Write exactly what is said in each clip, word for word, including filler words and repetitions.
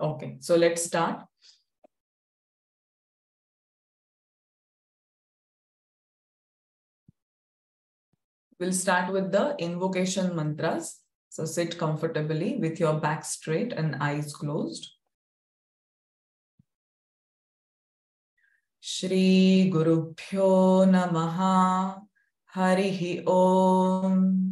Okay, so let's start. We'll start with the invocation mantras. So sit comfortably with your back straight and eyes closed. Shri Gurubhyo Namaha. Harihi Om.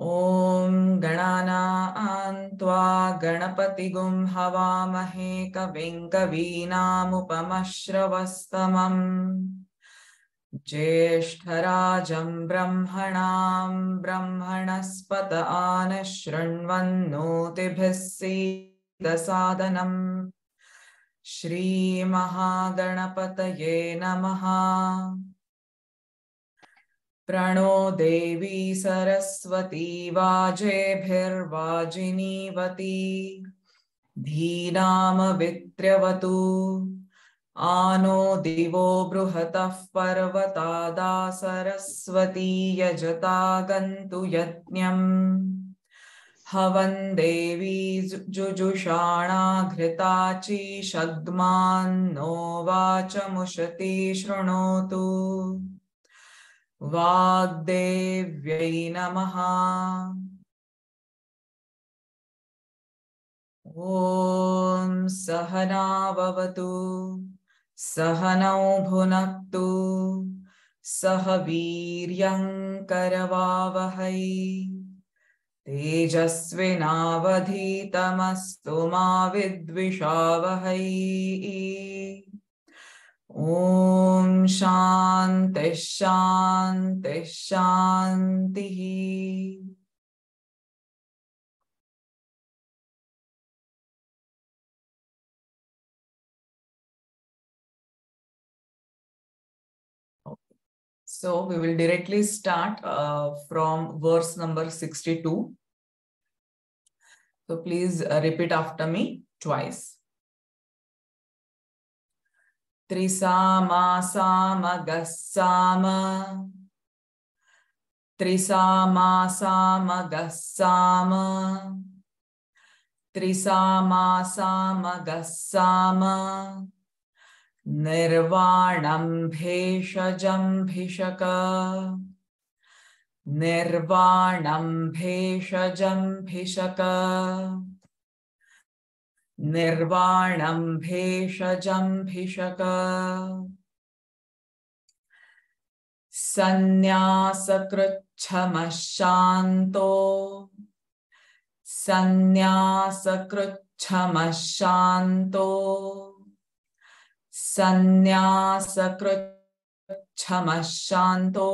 Om Gananaan Tva Ganapatigum Havamahe Kavim Kavinamupamashravastamam Jeshtarajam Brahmanam Brahmanaspata Anashranvanno Tibhissi Dasadanam Shri Mahaganapataye Namaha. Prano Devi Saraswati Vajebhir Vajinivati Dhinam Vitriyavatu Ano Divo Bruhatah Parvatada Saraswati Yajata Gantu Yatnyam Havan Devi Jujushana Ghritachi Shagman Novacha Mushati Shrunotu Vagdevyai Namaha. Om Sahana Vavatu Sahanau Bhunaktu Sahaviryam Karavavahai Tejasvinavadhitamastu ma vidvishavahai. Om Shanti Shanti Shanti. Okay. So we will directly start uh, from verse number sixty-two. So please uh, repeat after me twice. Trisama sama gassama. Trisama sama gassama. Trisama sama gassama. Nirvanam bheshajam bhishaka. Nirvanam bheshajam bhishaka. Nirvanam bheshajam bhishaka. Sannyasakruchhamashanto. Sannyasakruchhamashanto. Sannyasakruchhamashanto.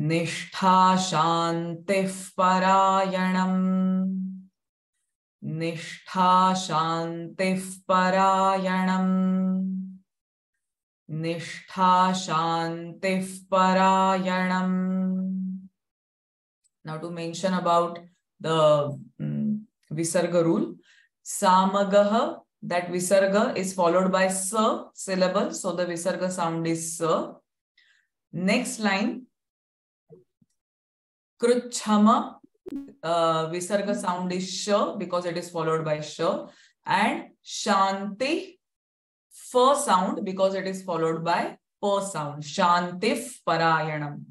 Nishtha shantih parayanam. Nishtha shantih parayanam. Nishtha shantih parayanam. Now to mention about the um, visarga rule. Samagaha, that visarga is followed by sa syllable. So the visarga sound is sa. Next line. Kruchhama. Uh, visarga sound is sh because it is followed by sh, and shanti f sound because it is followed by p sound. Shantif parayanam.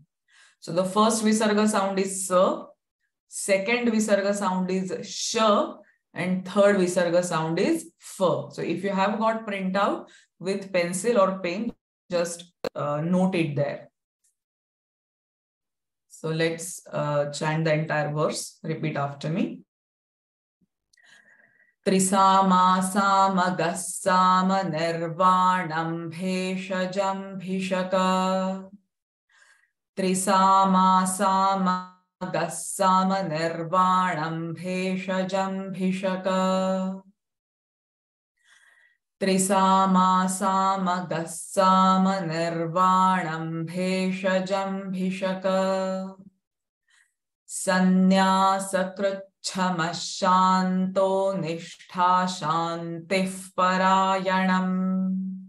So the first visarga sound is sa, second visarga sound is sh, and third visarga sound is f. So if you have got printout with pencil or pen, just uh, note it there. So let's uh, chant the entire verse. Repeat after me. Trisama sama gassama nirvanam bheshajam bhishaka. Trisama sama gassama nirvanam bheshajam bhishaka. Trisama sama gassama nirvanam bheshajam bhishaka. Sannyasakruchhamashanto nishtha shantih parayanam.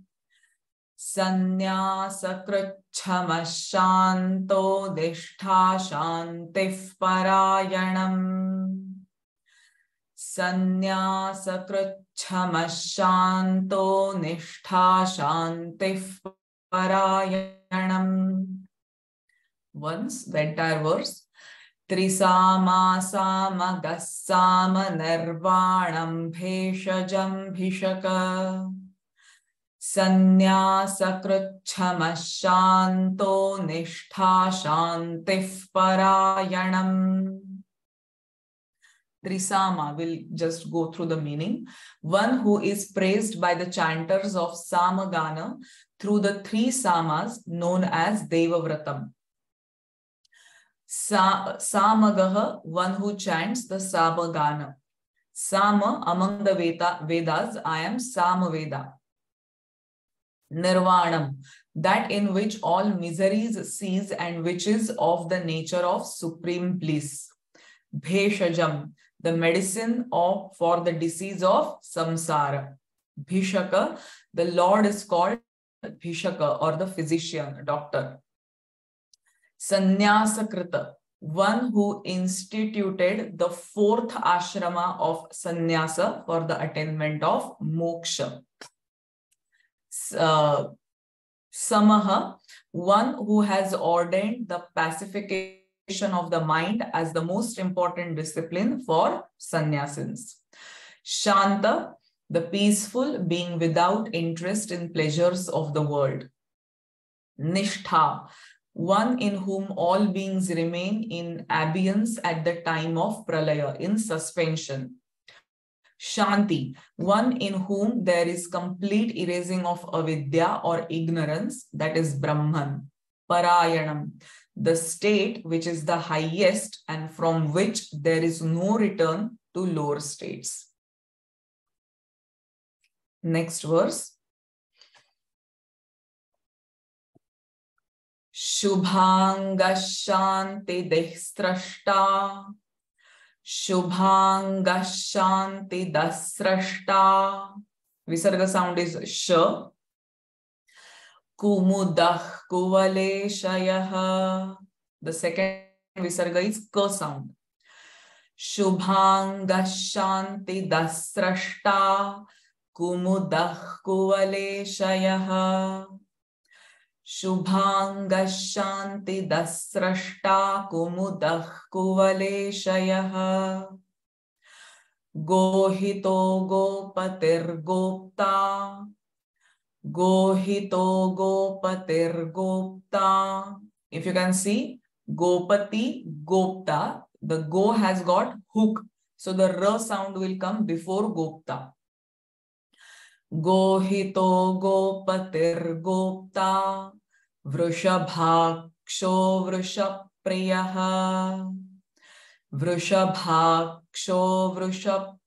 Sannyasakruchhamashanto nishtha shantih parayanam. Sannyasa krachama shanto nishtha shantih parayanam. Once the entire verse. Trisama sama gassama nirvanam bheshajam bhishaka. Sannyasa krachama shanto nishtha shantih parayanam. Trisama, will just go through the meaning. One who is praised by the chanters of Samagana through the three Samas known as Devavratam. Sa Samagaha, one who chants the Samagana. Sama, among the Veda, Vedas, I am Samaveda. Nirvanam, that in which all miseries cease and which is of the nature of supreme bliss. Bheshajam, the medicine of, for the disease of samsara. Bhishaka, the Lord is called Bhishaka or the physician, doctor. Sannyasakrita, one who instituted the fourth ashrama of sannyasa for the attainment of moksha. Uh, Samaha, one who has ordained the pacification of the mind as the most important discipline for sannyasins. Shanta, the peaceful, being without interest in pleasures of the world. Nishtha, one in whom all beings remain in abeyance at the time of pralaya, in suspension. Shanti, one in whom there is complete erasing of avidya or ignorance, that is Brahman. Parayanam, the state which is the highest and from which there is no return to lower states. Next verse. Shubhanga Shanti Dehstrashta, Shubhanga Shanti Dasrashta. Visarga sound is sh. Kumudah kuvale shayaha. The second visarga is ka sound. Shubhanga shanti dasrashta kumudah kuvale shayaha. Shubhanga shanti dasrashta kumudah kuvale shayaha. Gohito gopatir gopta. Gohito gopatir gopta. If you can see, gopati gopta, the go has got hook. So the r sound will come before gopta. Gohito gopatir gopta. Vrishabhaksho vrishapriyaha. Vrishabhaksho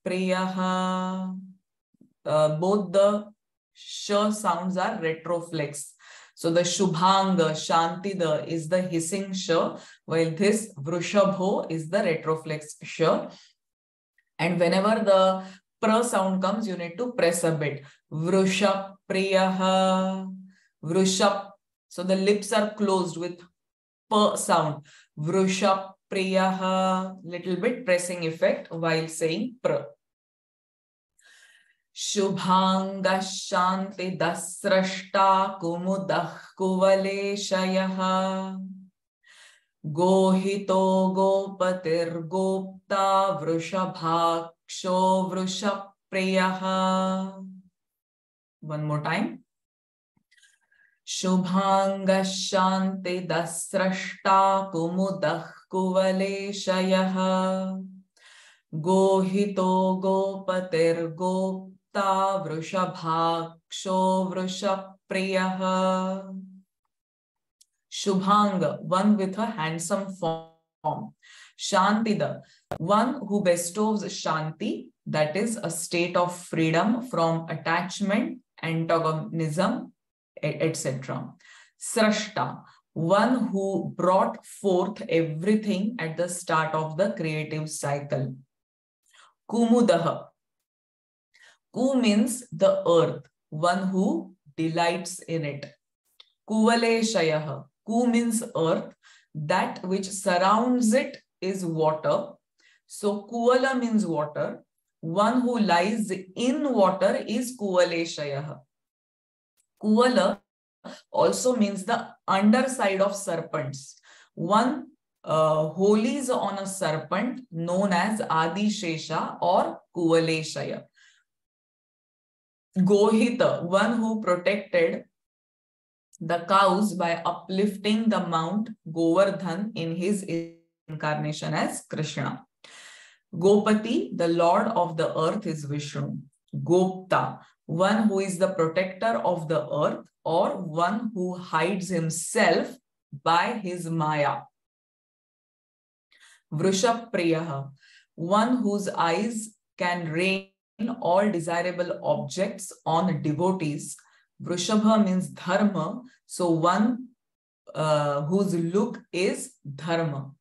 vrishapriyaha. Uh, both the sh sounds are retroflex. So the Shubhanga, Shantida is the hissing sh, while this Vrushabho is the retroflex sh. And whenever the pra sound comes, you need to press a bit. Vrushapriyaha, Vrushap. So the lips are closed with p sound. Vrushapriyaha, little bit pressing effect while saying pra. Shubhanga shanti dasrashta kumudah kuvale shayaha. Gohito gopatir gopta vrushabhaksho vrushapriyaha. One more time. Shubhanga shanti dasrashta kumudah kuvale shayaha. Gohito gopatir gopta vrushabhaksho vrushapriyaha. Shubhanga, one with a handsome form. Shantida, one who bestows shanti, that is a state of freedom from attachment, antagonism, et cetera. Srashta, one who brought forth everything at the start of the creative cycle. Kumudaha, Ku means the earth, one who delights in it. Kuvale shayaha. Ku means earth. That which surrounds it is water. So kuvala means water. one who lies in water is Kuvaleshayah. Kuvala also means the underside of serpents. One uh, holies on a serpent known as Adi Shesha or Kuvaleshaya. Gohita, one who protected the cows by uplifting the Mount Govardhan in his incarnation as Krishna. Gopati, the Lord of the earth, is Vishnu. Gopta, one who is the protector of the earth or one who hides himself by his maya. Vrishabhpriya, one whose eyes can rain all desirable objects on devotees. Vrishabha means dharma, so one uh, whose look is dharma.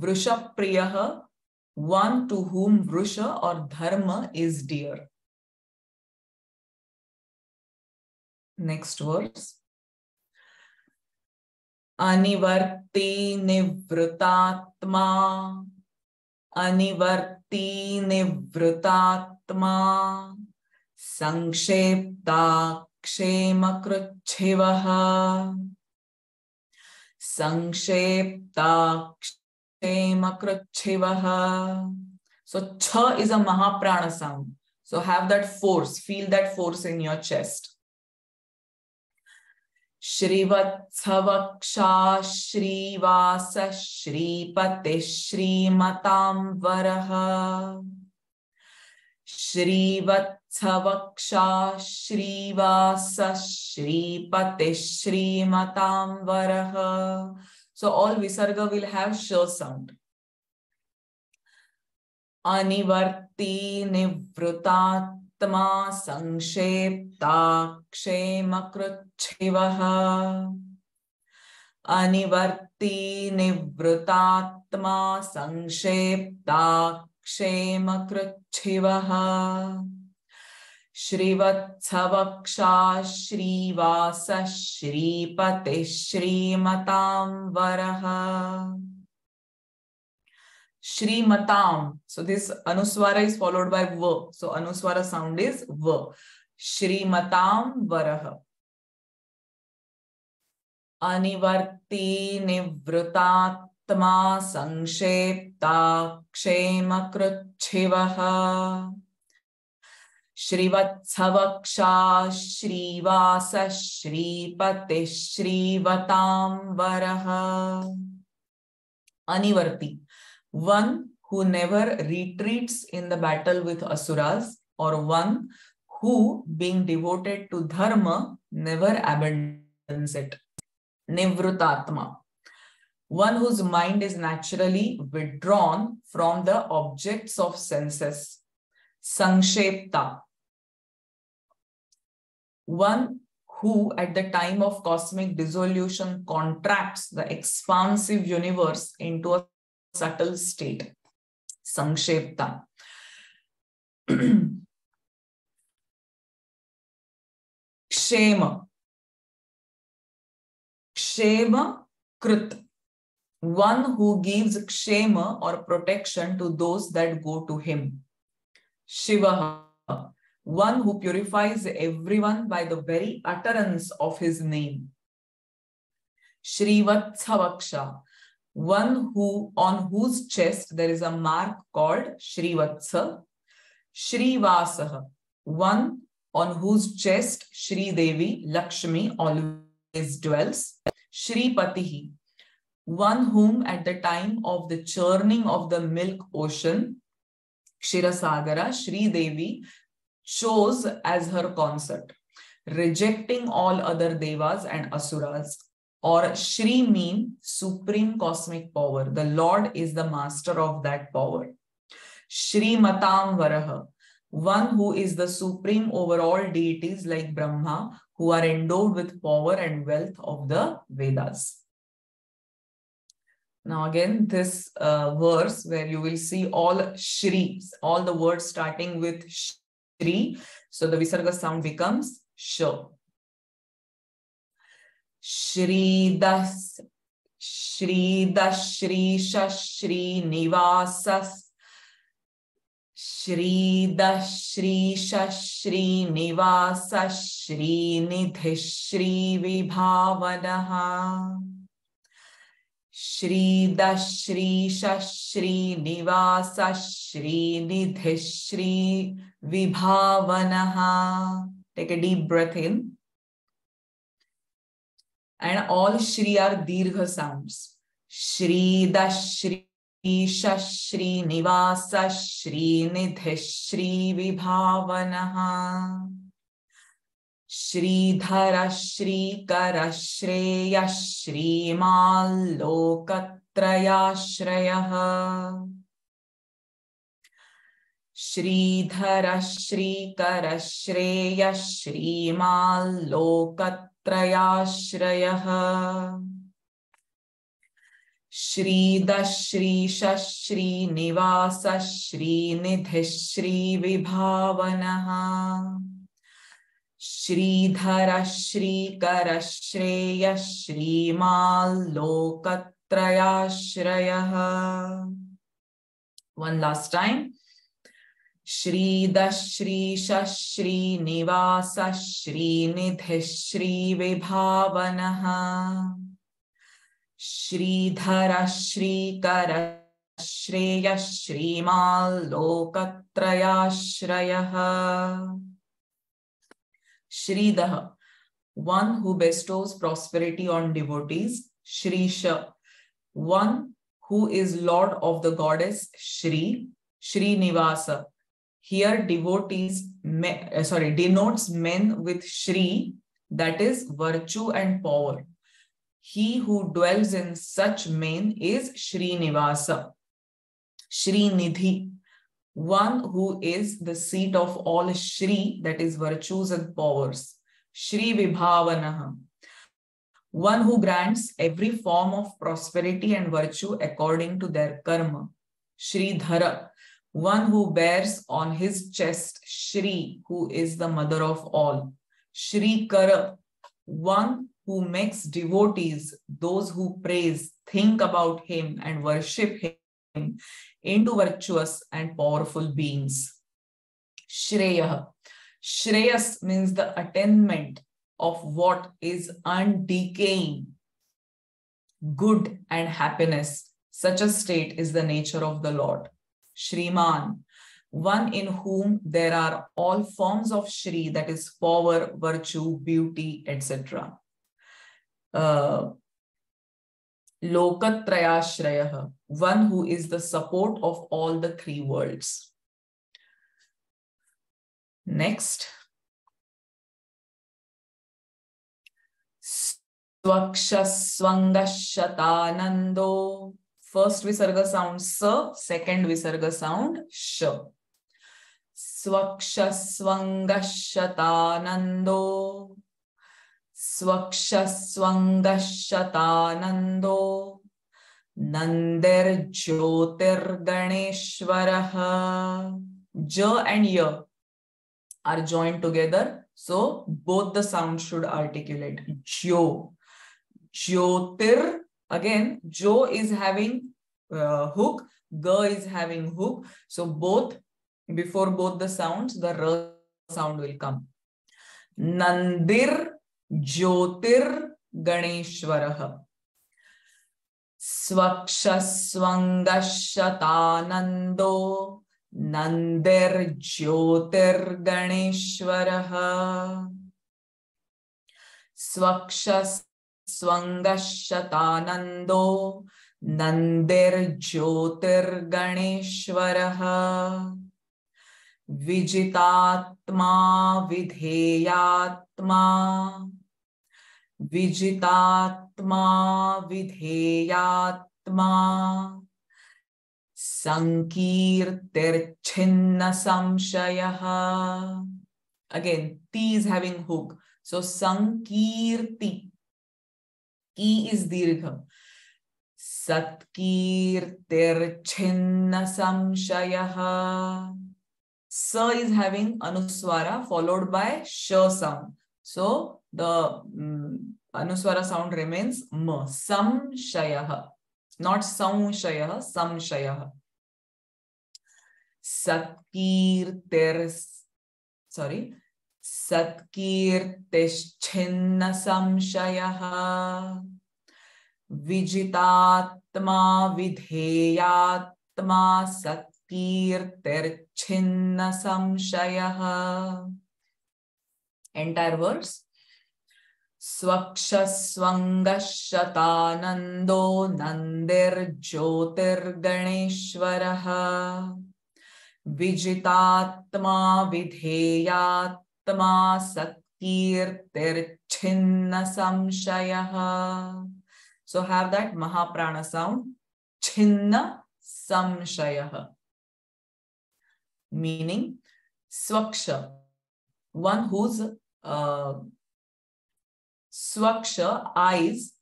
Vrishabhpriya, one to whom Vrisha or dharma is dear. Next verse. Anivarti nivrutatma, Anivarti nivrutatma, Sankshepta Kshema Krutchevaha, Sankshepta Kshema Krutchevaha. So Cha is a Mahaprana sound. So have that force, feel that force in your chest. Shrivatsavaksha Shrivasa Shripate Shrimatam Varaha, Shrivatsavaksha Shrivasa Shripate Shrimatam Varaha. So all Visarga will have sh sound. Anivarti Nivrutat Tma Sankshepta Kshema Krutchevaha, Anivarti Nivrutatma Sankshepta Kshema Krutchevaha, Shrivatsavaksha Shrivasa Shripate Shrimatam Varaha. Shrimatam. So this Anuswara is followed by V. So Anuswara sound is V. Shrimatam Varaha. Anivarti Nivrutatma Sankshepta Kshema Krutchevaha, Shrivatsavaksha Shrivasa Shripate Shrivatam Varaha. Anivarti, one who never retreats in the battle with asuras, or one who, being devoted to dharma, never abandons it. Nivrutatma, one whose mind is naturally withdrawn from the objects of senses. Sankshepta, one who at the time of cosmic dissolution contracts the expansive universe into a subtle state. Sankshepta. Kshema. Kshema Krut, one who gives kshema or protection to those that go to him. Shivaha, one who purifies everyone by the very utterance of his name. Shrivatsavaksha, one who on whose chest there is a mark called Shrivatsa. Shrivasaha, one on whose chest Shri Devi Lakshmi always dwells. Shripatihi, one whom at the time of the churning of the milk ocean, Kshira Sagara, Shri Devi chose as her consort, rejecting all other devas and asuras. Or Shri mean supreme cosmic power. The Lord is the master of that power. Shri Matam Varaha, one who is the supreme over all deities like Brahma, who are endowed with power and wealth of the Vedas. Now again, this uh, verse where you will see all Shri, all the words starting with Shri. So the Visarga sound becomes Sh. Shri Das, Shri Das, Shri Shashri Nivasas, Shri Da Shri Sha Shri Nivasa Shri Nidhi Shri Vibhavadaha Shri Da Shri Sha Shri Nivasa Shri Nidhi Shri Vibhavanaha. Take a deep breath in. And all Shri are Dirgha sounds. Shri Da Shri Sha Shri Nivasa Shri Nidhi Shri Vibhavanaha Shri Dhara Shri Kara Shreya Shri Malokatraya Shreyaha Shri Dhara Shri Kara Shreya Shri Malokatraya Shreyaha Shri Da Shri Sha Shri Nivasa Shri Nidhi Shri Vibhavanaha Shri Dhara Shri Kara Shreya Shri Malokatraya Shreyaha. One last time. Shri Da Shri Sha Shri Nivasa Shri Nidhi Shri Vibhavanaha Shri Dhara Shri Kara Shreya Shri Malokatraya Shreyaha. Shri Daha, one who bestows prosperity on devotees. Shri Sha, one who is Lord of the Goddess Shri. Shri Nivasa, here devotees, men, sorry, denotes men with Shri, that is virtue and power. He who dwells in such men is Srinivasa. Shri Nidhi, one who is the seat of all Shri, that is virtues and powers. Shri Vibhavanaha, one who grants every form of prosperity and virtue according to their karma. Shri Dhara, one who bears on his chest Shri, who is the mother of all. Shri Kara, one who makes devotees, those who praise, think about him and worship him into virtuous and powerful beings. Shreya. Shreyas means the attainment of what is undecaying, good and happiness. Such a state is the nature of the Lord. Shriman, one in whom there are all forms of Shri, that is power, virtue, beauty, et cetera. Uh, Lokatraya Shreyaha, one who is the support of all the three worlds. Next. Swaksha Swanga Shatanando. First Visarga sound Sa, second Visarga sound Sha. Swaksha Swanga Shatanando. Swaksha Swanga Shatanando Nander Jyotir Ganeshwaraha. Ja and Ya are joined together, so both the sounds should articulate. Jo. Jyotir, again, Jo is having uh, hook, Ga is having hook. So both, before both the sounds, the Ra sound will come. Nandir Jyotir Ganeshwaraha. Swaksha Swanga Shatanando Nander Jyotir Ganeshwaraha. Swaksha Swanga Shatanando Nander Jyotir Ganeshwaraha. Vijitatma Vidheyatma Vijitatma Vidheyatma Sankirtir Chinna Samshayaha. Again, Ti is having hook. So Sankirti. Ki is Dirgha. Satkirtir Chinna Samshayaha. Sa is having Anuswara followed by Sha sound. So the um, Anuswara sound remains M. Sam Shayaha. Not Sam Shayaha, Sam Shayaha. Satkirtes, sorry, Satkirteshchinna samshayaha Vijitatma vidheyatma satkirterchinna samshayaha. Entire verse. Swaksha swanga shatanando nander jyotir ganeshvaraha Vijitatma vidheyatma satkirterchinna samshayaha. So have that Mahaprana sound. Chinna samshayaha. Meaning, swaksha. One whose uh, swaksha eyes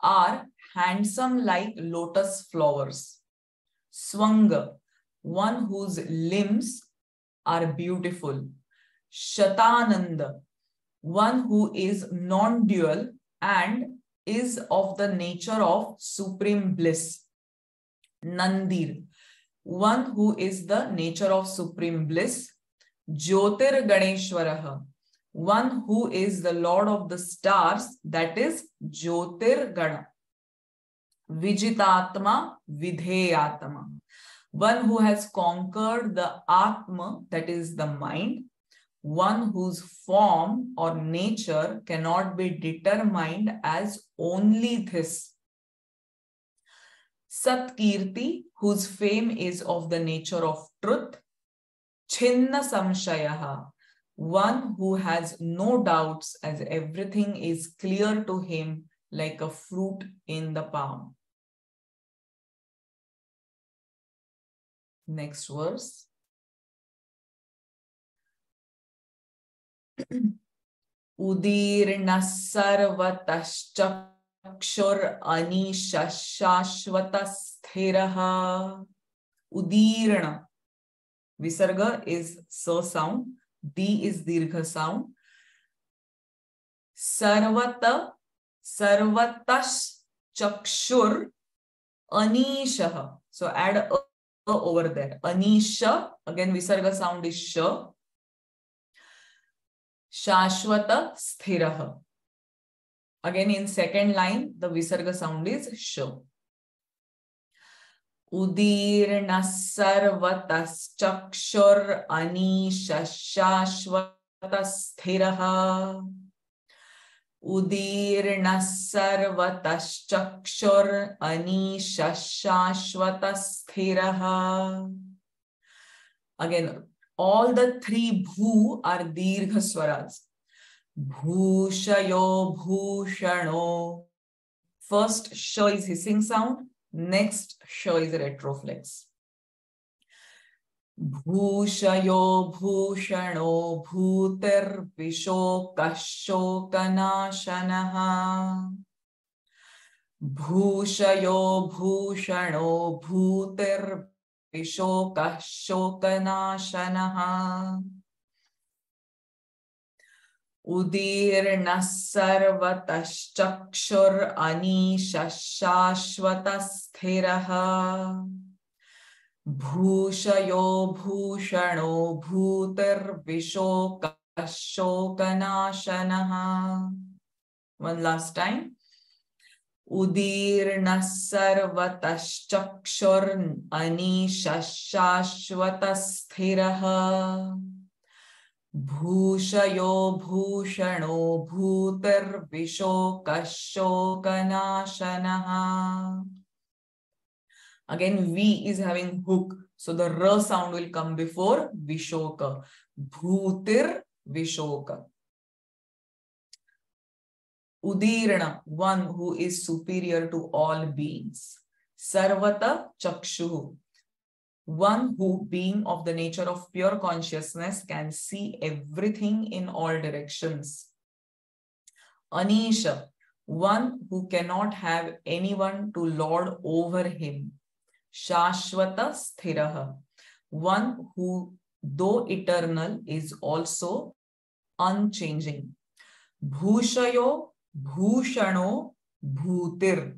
are handsome like lotus flowers. Swanga. One whose limbs are beautiful. Shatananda. One who is non-dual and is of the nature of supreme bliss. Nandir, one who is the nature of supreme bliss. Jyotir Ganeshwaraha, one who is the lord of the stars, that is Jyotir Gana. Vijitatma Vidheyatma, one who has conquered the Atma, that is the mind. One whose form or nature cannot be determined as only this. Satkirti, whose fame is of the nature of truth. Chinna samshayaha, one who has no doubts as everything is clear to him like a fruit in the palm. Next verse. Udirna sarvataschaksur anisha shashvatasthiraha. Udirna. Visarga is so sound. D is dirgha sound. Sarvata, sarvataschaksur anisha. So add a, a over there. Anisha. Again, visarga sound is sh. Shashvata sthiraha. Again, in second line, the visarga sound is sh. Udirna sarvatas chakshur anisha shashvata sthiraha. Udirna sarvatas chakshur anisha shashvata sthiraha. Again, all the three bhu are dirgha swaras. Bhushayo bhushano. First sh is hissing sound. Next sh is retroflex. Bhushayo bhushano bhuter vishokshokanashanaha. Bhushayo bhushano bhuter Vishoka shokanashanaha. Udirna sarvatas chakshur anisha shashvatasthiraha. Bhushayo bhushano bhutir vishoka shokanashanaha. One last time. Udirna sarvatas chakshur anisha shashvatasthiraha. Bhushayo bhushano bhutir vishokshokanashanaha. Again, V is having hook, so the R sound will come before vishoka. Bhutir vishoka. Udirna, one who is superior to all beings. Sarvata chakshuhu, one who, being of the nature of pure consciousness, can see everything in all directions. Anisha, one who cannot have anyone to lord over him. Shashvata sthiraha, one who, though eternal, is also unchanging. Bhushayo bhushano bhutir,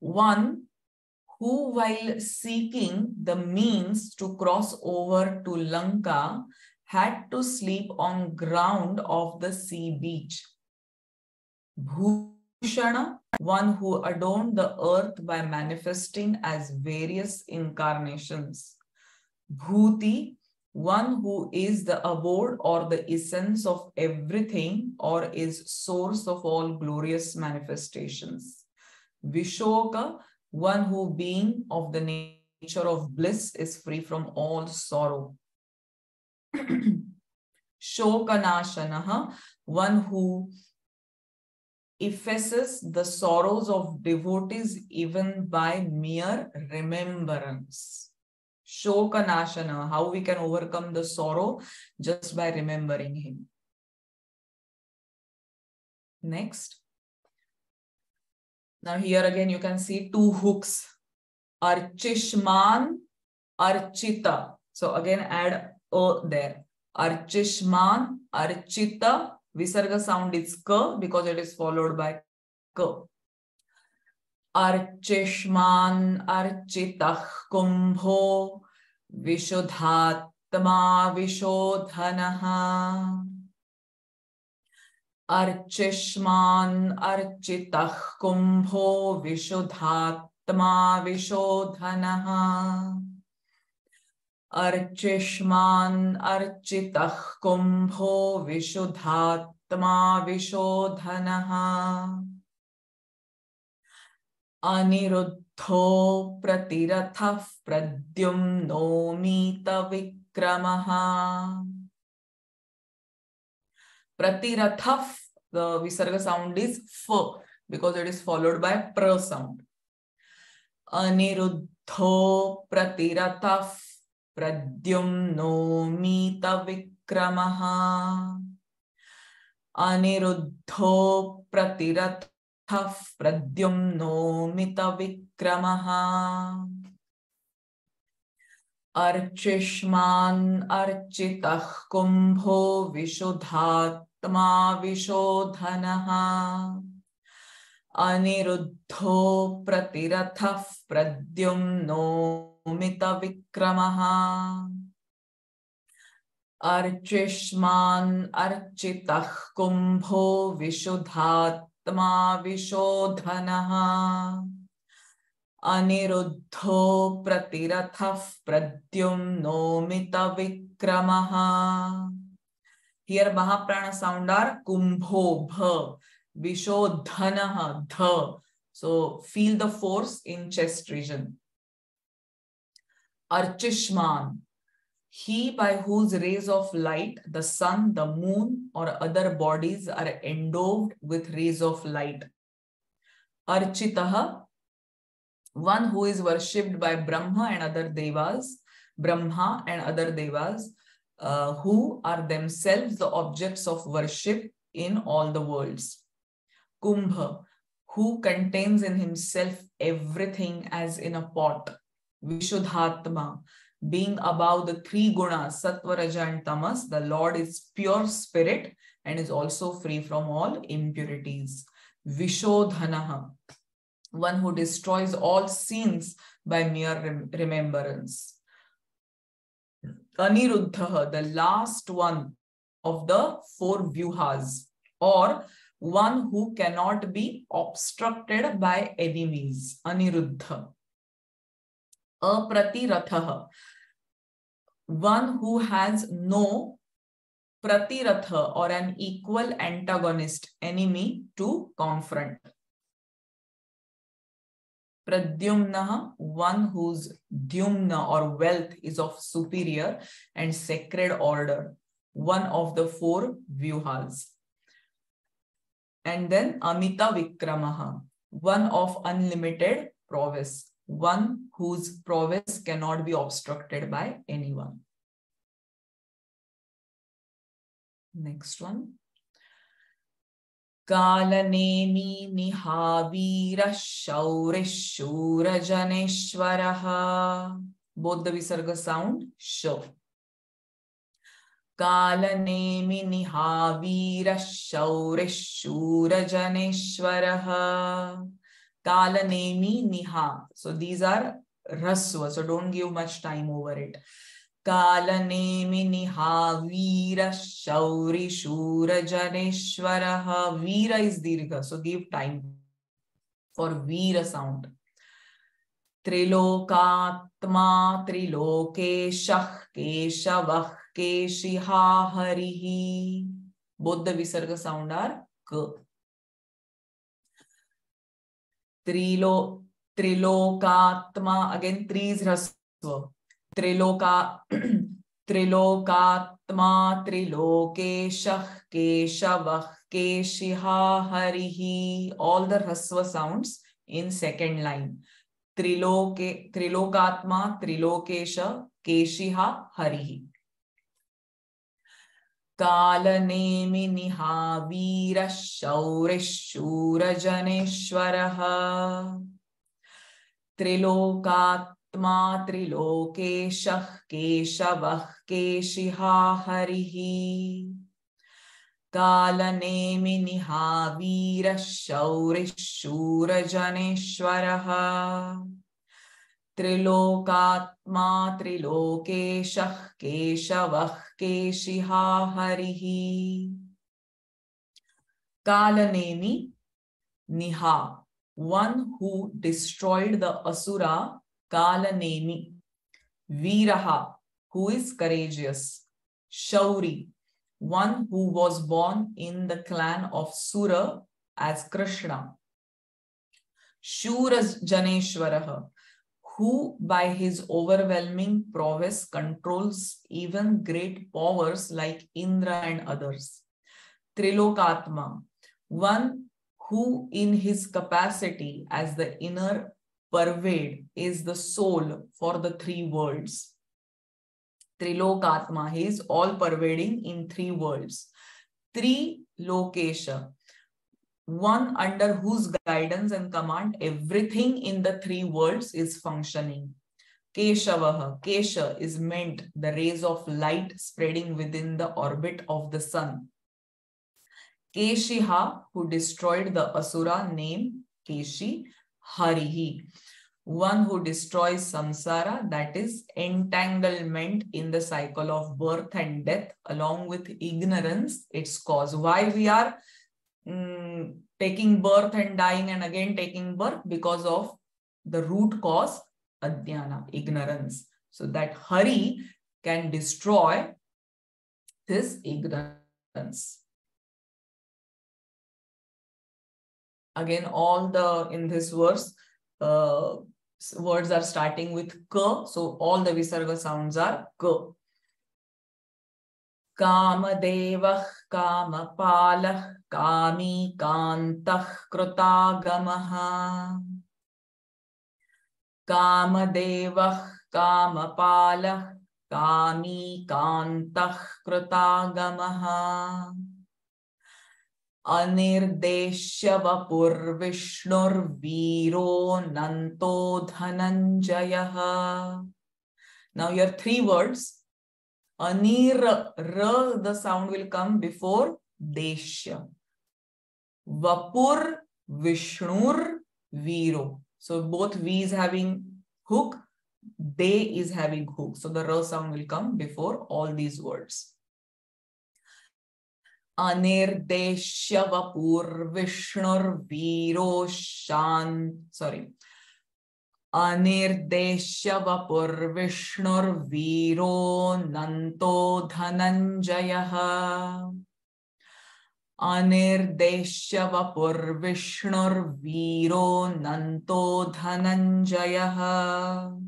one who, while seeking the means to cross over to Lanka, had to sleep on ground of the sea beach. Bhushana, one who adorned the earth by manifesting as various incarnations. Bhuti, one who is the abode or the essence of everything or is source of all glorious manifestations. Vishoka, one who being of the nature of bliss is free from all sorrow. Shokanashanaha, one who effaces the sorrows of devotees even by mere remembrance. Shokanashana, how we can overcome the sorrow just by remembering him. Next. Now here again you can see two hooks. Archishman, Archita. So again add O there. Archishman, Archita. Visarga sound is K because it is followed by K. Archishman, Architah Kumbho, Vishodhatma, Vishodhanaha. Archishman, Architah Kumbho, Vishodhatma, Vishodhanaha. Archishman, Architah Kumbho, Vishodhatma, Vishodhanaha. Aniruddho pratirathah pradyumno mita vikramaha. Pratirathah, the visarga sound is F because it is followed by Pra sound. Aniruddho pratirathah pradyumno mita vikramaha. Aniruddho pratirathah pradyumno mita vikramaha. Archishman, Architah Kumbho, Vishodhatma, Vishodhanaha. Aniruddho pratirathah pradyumno mita vikramaha. Archishman, Architah Kumbho, Vishodhatma, Vishodhanaha. Aniruddho pratirathah pradyumno mita vikramaha. Here Mahaprana sound are Kumbho, Bha, Vishodhanaha, Dha. So feel the force in chest region. Archishman, he by whose rays of light the sun, the moon, or other bodies are endowed with rays of light. Architaha, one who is worshipped by Brahma and other devas, Brahma and other devas, uh, who are themselves the objects of worship in all the worlds. Kumbha, who contains in himself everything as in a pot. Vishuddhatma, being above the three gunas, sattva, raja and tamas, the Lord is pure spirit and is also free from all impurities. Vishodhanaha, one who destroys all sins by mere rem remembrance. Aniruddha, the last one of the four vyuhas, or one who cannot be obstructed by enemies. Aniruddha. Apratiratha, one who has no pratiratha or an equal antagonist, enemy to confront. Pradyumna, one whose dyumna or wealth is of superior and sacred order, one of the four vyuhas. And then Amita Vikramaha, one of unlimited prowess, one whose prowess cannot be obstructed by anyone. Next one. Kalanemi nihavira shaurishura janeshwaraha. Both the visarga sound sh. Kalanemi nihavira shaurishura janeshwaraha. Kala nemi niha. So these are raswa. So don't give much time over it. Kala nemi niha veera shauri shura janeshwaraha. Veera is dirgha. So give time for veera sound. Trilokatma trilokeshah keshavah keshiha harihi. Both the visarga sound are k. Trilo, trilokatma, again three is rasva. Triloka, trilokatma, trilokeshah, keshavah, keshiha, harihi. All the rasva sounds in second line. Triloke, trilokatma, trilokesha, keshiha, harihi. Kala nemi niha veera shaure shura janeshwaraha. Trilokatma trilokeshah keshavah keshiha harihi. Kala nemi niha veera shaure shura janeshwaraha. Trilokatma trilokeshah keshavah keshiha harihi. Kalanemi niha, one who destroyed the asura. Kalanemi, viraha, who is courageous. Shauri, one who was born in the clan of Sura as Krishna. Shura janeshwaraha, who by his overwhelming prowess controls even great powers like Indra and others. Trilokatma, one who in his capacity as the inner pervade is the soul for the three worlds. Trilokatma, he is all pervading in three worlds. Trilokesha, one under whose guidance and command everything in the three worlds is functioning. Keshavaha, Kesha is meant the rays of light spreading within the orbit of the sun. Keshiha, who destroyed the asura named Keshi. Harihi, one who destroys samsara, that is entanglement in the cycle of birth and death along with ignorance, its cause. Why we are Mm, taking birth and dying and again taking birth? Because of the root cause, adhyana, ignorance. So that Hari can destroy this ignorance. Again, all the, in this verse, uh, words are starting with K, so all the visarga sounds are K. Kama devah, kama palah, kami kantah krutagamaha. Kama devah, kama palah, kami kantah krutagamaha. Anirdeshya vapur vishnur viro nanto dhananjayaha. Now your three words. Anir, ra, the sound will come before Deshya. Vapur, Vishnur, Viro. So both V is having hook, De is having hook. So the R sound will come before all these words. Anirdeshya Vapur Vishnur Viro Shan. Sorry. Anirdeshya Vapur Vishnur Viro Nanto Dhananjayaha. Anirdeshya vapur vishnur viro nanto dhananjayaha.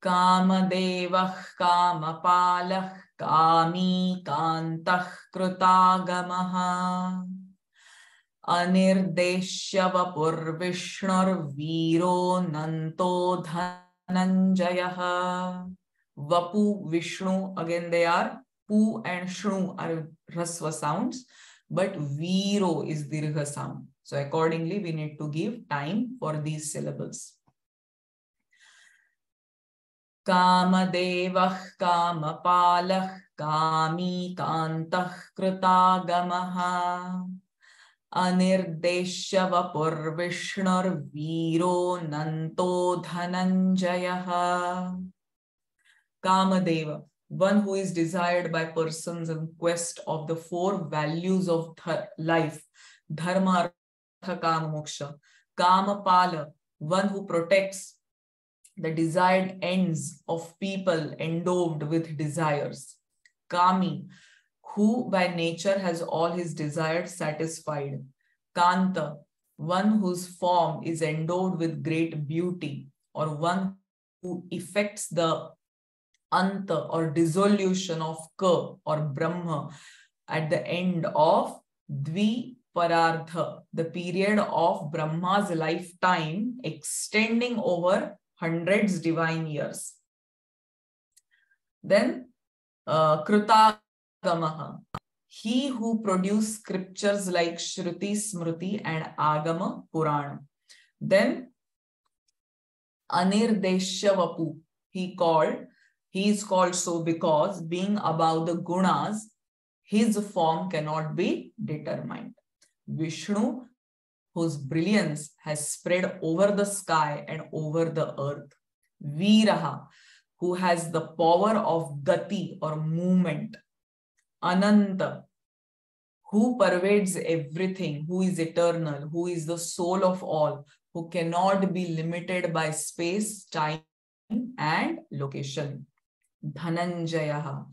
Kama devah kama palah kami kantah krutagamaha. Anirdeshya vapur vishnur viro nanto dhananjayaha. Vapu, Vishnu, again they are. Pu and Shnu are rasva sounds, but Viro is dirgha sound. So accordingly, we need to give time for these syllables. Kama devah kama palah kami kantah krutagamaha. Anirdeshava Purvishnor Viro Nanto Dhananjayaha. Kamadeva, one who is desired by persons in quest of the four values of life, dharma, artha, kama, moksha. Kamapala, one who protects the desired ends of people endowed with desires. Kami, who by nature has all his desires satisfied. Kanta, one whose form is endowed with great beauty, or one who effects the anta or dissolution of ka or Brahma at the end of dvi parartha, the period of Brahma's lifetime extending over hundreds divine years. Then uh, Kruta Agamaha, he who produced scriptures like Shruti, Smriti and Agama, Purana. Then Anirdeshavapu, he called, he is called so because being above the gunas, his form cannot be determined. Vishnu, whose brilliance has spread over the sky and over the earth. Viraha, who has the power of gati or movement. Ananta, who pervades everything, who is eternal, who is the soul of all, who cannot be limited by space, time and location. Dhananjayaha,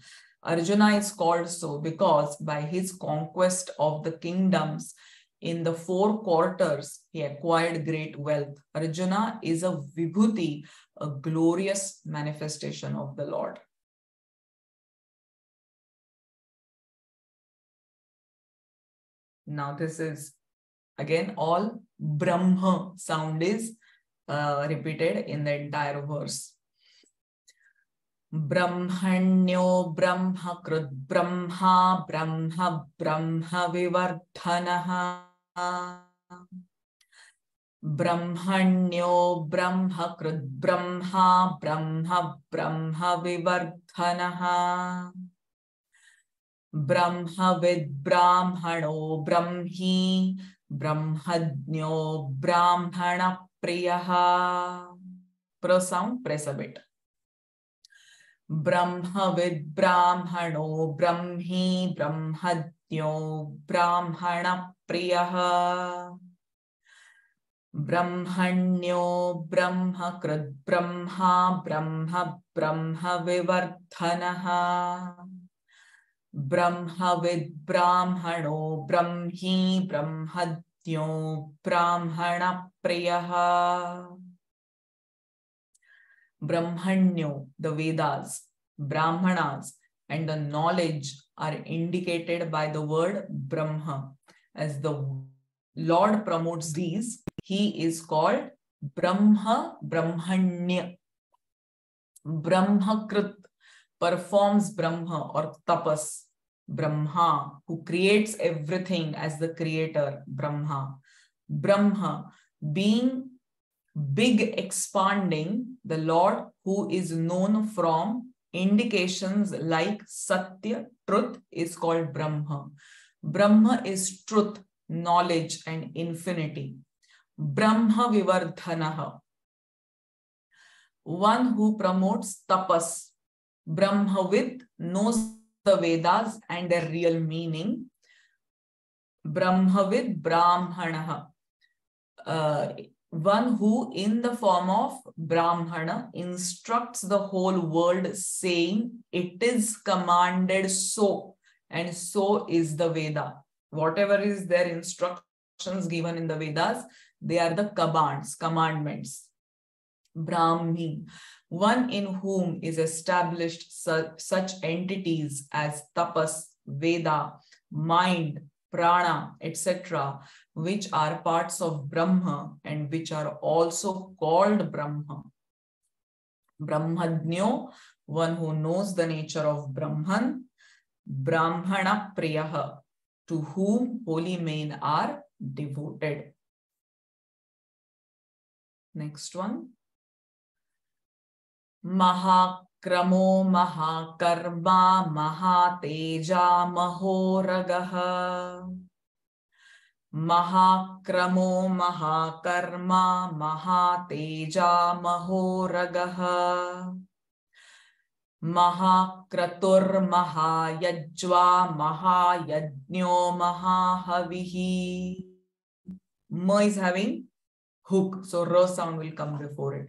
Arjuna is called so because by his conquest of the kingdoms in the four quarters, he acquired great wealth. Arjuna is a vibhuti, a glorious manifestation of the Lord. Now this is again all Brahma sound is uh, repeated in the entire verse. Brahmanyo Brahma Krut Brahma Brahma Brahma Vivardhanaha. Brahmanyo Brahma Krut Brahma Brahma Brahma Vivardhanaha. Brahma Vid Brahmano Brahmi Brahmadnyo Brahmana Priyaha. Pro sound, press a bit. Brahma Vid Brahmano Brahmi Brahmadnyo Brahmana Priyaha. Brahmanyo Brahma Krut Brahma Brahma Brahma Vivardhanaha. Brahma Vid Brahmano Brahmi Brahmadnyo Brahmana Priyaha. Brahmanyo, the Vedas, Brahmanas and the knowledge are indicated by the word Brahma. As the Lord promotes these, he is called Brahma Brahmanya. Brahmakrut performs Brahma or tapas. Brahma, who creates everything as the creator, Brahma. Brahma, being big, expanding, the Lord who is known from indications like Satya, truth, is called Brahma. Brahma is truth, knowledge and infinity. Brahma Vivardhanaha, one who promotes tapas. Brahmavit knows the Vedas and their real meaning. Brahmavit Brahmanaha, uh, one who in the form of Brahmana instructs the whole world saying it is commanded so, and so is the Veda. Whatever is their instructions given in the Vedas, they are the commands, commandments. Brahmi, one in whom is established such, such entities as tapas, Veda, mind, prana, et cetera, which are parts of Brahma and which are also called Brahma. Brahmadnyo, one who knows the nature of Brahman. Brahmana Priyaha, to whom holy men are devoted. Next one. Mahakramo Mahakarma Mahateja Mahoragaha. Mahakramo Mahakarma Mahateja Mahoragaha Mahakratur Mahayajva Mahayajnyo Mahahavihi. Ma is having hook, so ra sound will come before it.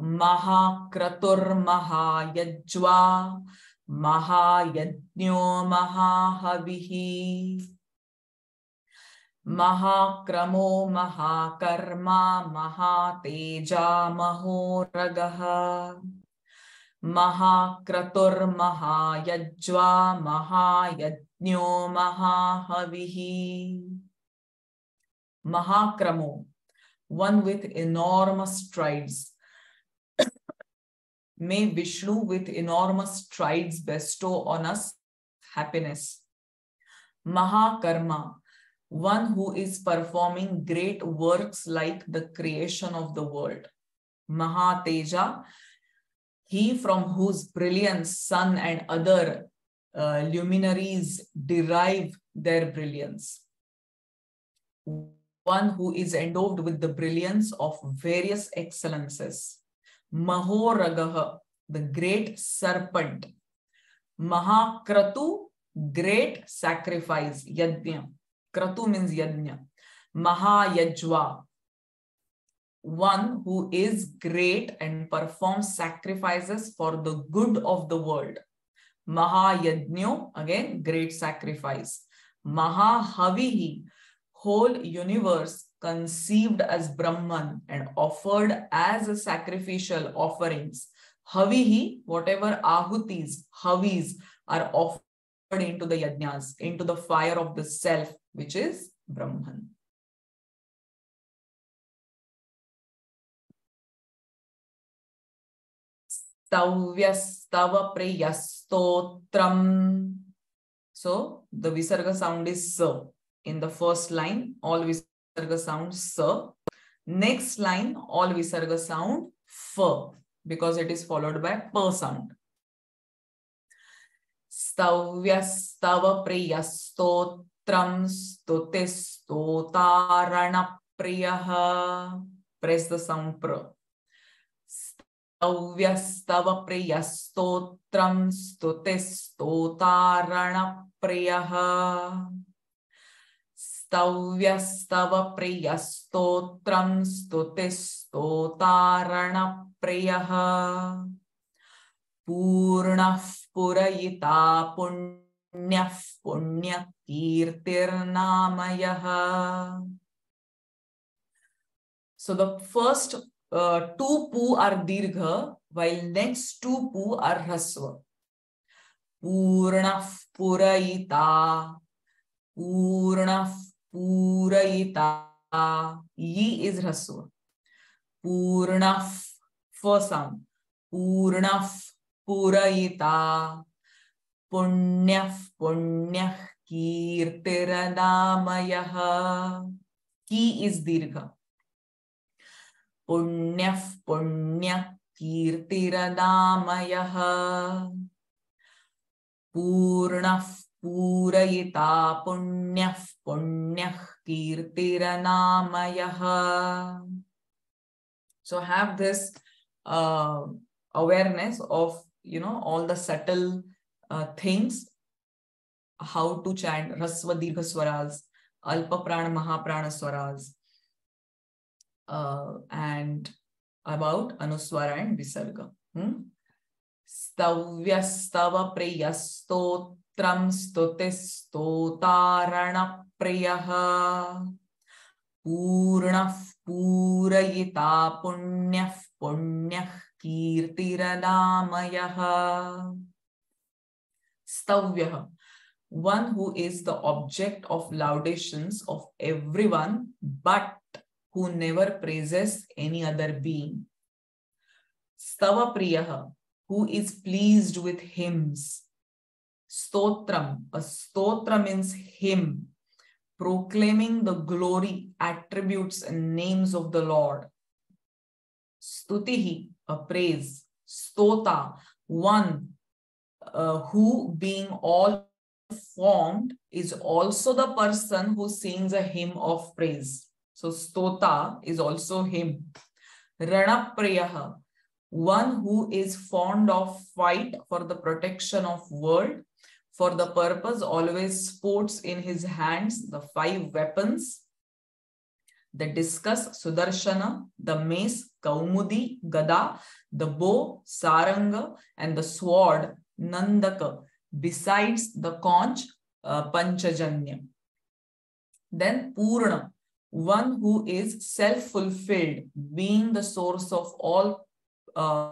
Mahakratur Mahayajva Mahayajnyo Mahahavihi Mahakramo Mahakarma Mahateja Mahoragaha Mahakratur Mahayajva Mahayajnyo Mahahavihi. Mahakramo, one with enormous strides. May Vishnu with enormous strides bestow on us happiness. Mahakarma, one who is performing great works like the creation of the world. Mahateja, he from whose brilliance sun and other uh, luminaries derive their brilliance. One who is endowed with the brilliance of various excellences. Mahoragaha, the great serpent. Mahakratu, great sacrifice, yajna. Kratu means yajna. Mahayajva, one who is great and performs sacrifices for the good of the world. Mahayajnyo, again, great sacrifice. Mahahavihi, whole universe conceived as Brahman and offered as a sacrificial offerings. Havihi, whatever ahutis, havis are offered into the yajnas, into the fire of the self, which is Brahman. Stavyastava preyastotram. So the visarga sound is sa in the first line. All visarga sound sa. Next line, all visarga sound fa because it is followed by pa sound. Stavyastava preyastotram stotestotarana priyaha. Press the sound pra. Stavyastava preyastotram stotestotarana priyaha. Stavyastava preyastotram stotestotarana priyaha. Purnah purayita punyah punya kirtirnamayaha. So the first Uh, two pu are dirgha, while next two pu are rasva. Purnah purayita, purnah purayita. Yi is rasva. Purnah, first sound. Purnah purayita, punyah punyah kirtirnamayaha. Ki is dirgha. Punyah punyah kirtiradamayaha. Purnah purayita punyah punyah kirtiranamayaha. So have this uh, awareness of, you know, all the subtle uh, things, how to chant rasva dirgha swaras, alpa prana mahaprana swaras, Uh, and about Anuswara and Visarga. Hmm? Stavyastava preyastotram stotestotarana priyaha. Purnah purayita punyah punyah kirtiranamayaha. Stavyaha, one who is the object of laudations of everyone but who never praises any other being. Stava priyaha, who is pleased with hymns. Stotram, a stotra means hymn, proclaiming the glory, attributes and names of the Lord. Stutihi, a praise. Stota, one uh, who being all formed is also the person who sings a hymn of praise. So stota is also hymn. Ranaprayaha, one who is fond of fight for the protection of world. For the purpose, always sports in his hands the five weapons, the discus, Sudarshana, the mace, Kaumudi, Gada, the bow, Saranga, and the sword, Nandaka, besides the conch, uh, Panchajanya. Then Purana, one who is self-fulfilled, being the source of all uh,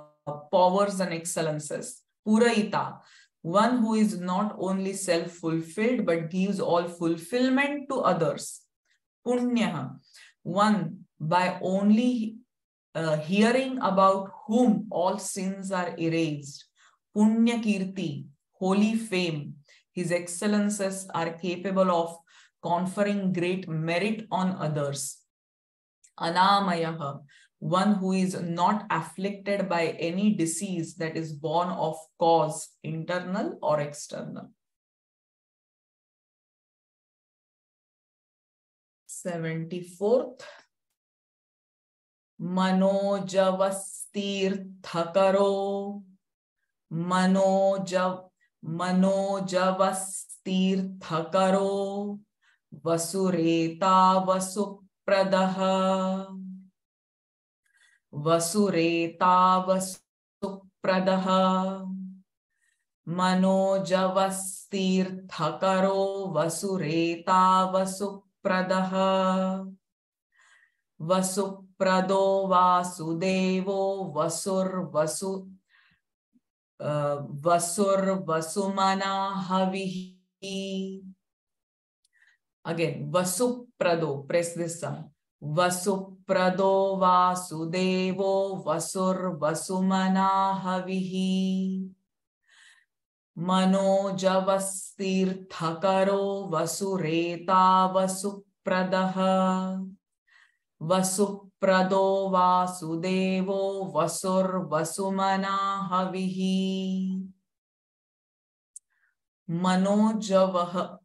powers and excellences. Puraita, one who is not only self-fulfilled but gives all fulfillment to others. Punyaha, one by only uh, hearing about whom all sins are erased. Punya Kirti, holy fame. His excellences are capable of conferring great merit on others. Anamayaha, one who is not afflicted by any disease that is born of cause, internal or external. seventy-fourth. Manojavastirthakaro, Manojav, Manojavastirthakaro, Vasureta Vasupradaha, Vasureta Vasupradaha, Manojavastirthakaro, Vasureta Vasupradaha, Vasuprado Vasudevo, Vasur Vasu uh, Vasur Vasumana Havihi. Again, Vasuprado, press this sound. Vasuprado Vasudevo Vasur Vasumana Havihi, Manojavastirthakaro Vasureta Vasupradaha, Vasuprado Vasudevo Vasur Vasumana Havihi. Manojavaha,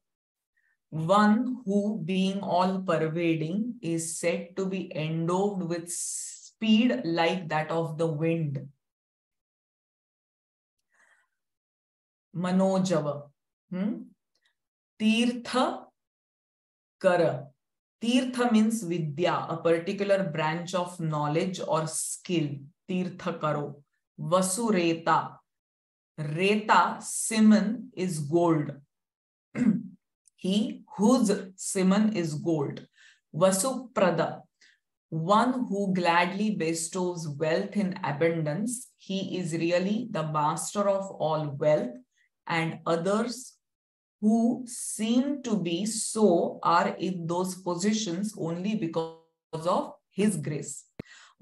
one who, being all-pervading, is said to be endowed with speed like that of the wind. Manojava. Hmm? Tirtha Kara. Tirtha means vidya, a particular branch of knowledge or skill. Tirtha Karo. Vasureta. Reta, simon, is gold. He whose simon is gold. Vasuprada, one who gladly bestows wealth in abundance. He is really the master of all wealth, and others who seem to be so are in those positions only because of his grace.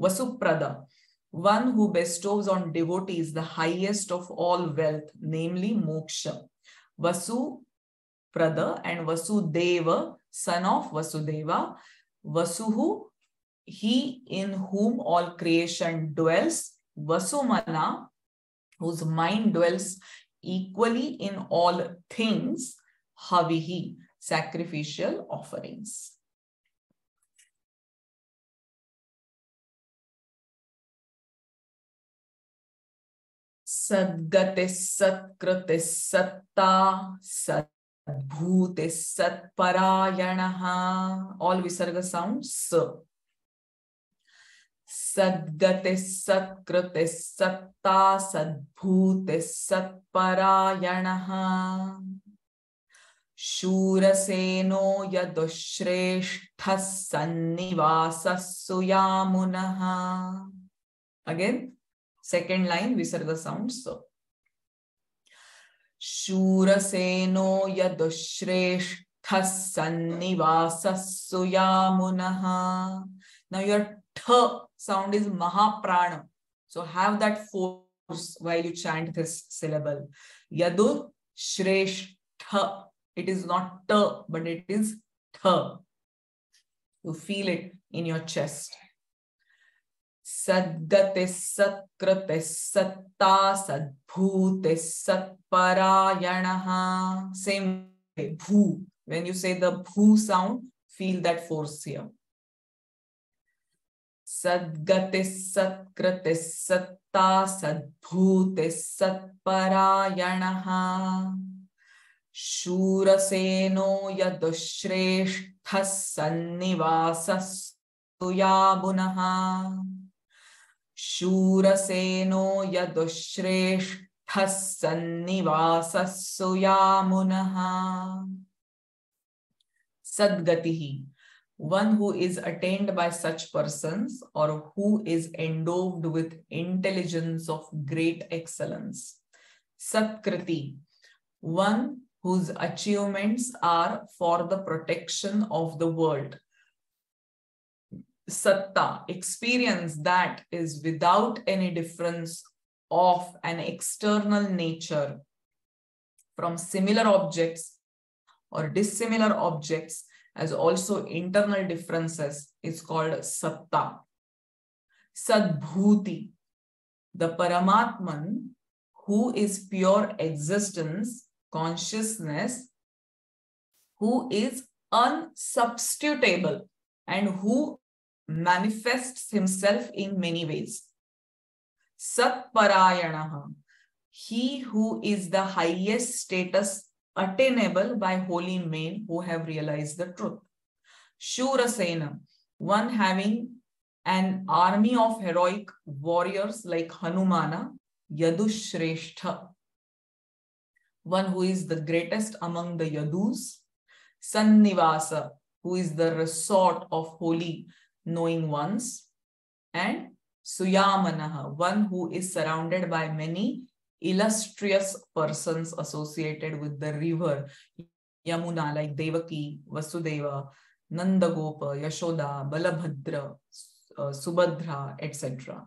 Vasuprada, one who bestows on devotees the highest of all wealth, namely moksha. Vasu Brother and Vasudeva, son of Vasudeva, Vasuhu, he in whom all creation dwells, Vasumana, whose mind dwells equally in all things, Havihi, sacrificial offerings. Sadgatis Satkritis Satta Sat. Bhute Sat Parayanaha. All Visarga sounds. Sadgate Sat Krute Satta Sad Bhute Sat Parayanaha. Shuraseno Yadushreshta Sannivasa Suyamunaha. Again, second line Visarga sounds. Shuraseno Yadushreshta Sannivasa Suyamunaha. Now your th sound is Mahaprana. So have that force while you chant this syllable. Yadushreshta. It is not t, but it is th. You feel it in your chest. Sadgate Satkrate Satta Sadbhute Satparayanaha. Same way, Bhu. When you say the Bhu sound, feel that force here. Sadgate Satkrate Satta Sadbhute Satparayanaha. Shuraseno Yadushreshthas Sannivasas Tuyabunaha. Shuraseno Yadushreshthas Sannivasas Suyamunaha. Sadgatihi, one who is attained by such persons or who is endowed with intelligence of great excellence. Satkriti, one whose achievements are for the protection of the world. Satta, experience that is without any difference of an external nature from similar objects or dissimilar objects, as also internal differences, is called satta. Sadbhuti, the Paramatman who is pure existence, consciousness, who is unsubstitutable and who manifests himself in many ways. Satparayanaha, he who is the highest status attainable by holy men who have realized the truth. Shurasena, one having an army of heroic warriors like Hanumana, Yadushrestha, one who is the greatest among the Yadus. Sannivasa, who is the resort of holy knowing ones. And Suyamanaha, one who is surrounded by many illustrious persons associated with the river Yamuna, like Devaki, Vasudeva, Nandagopa, Yashoda, Balabhadra, uh, Subhadra, et cetera.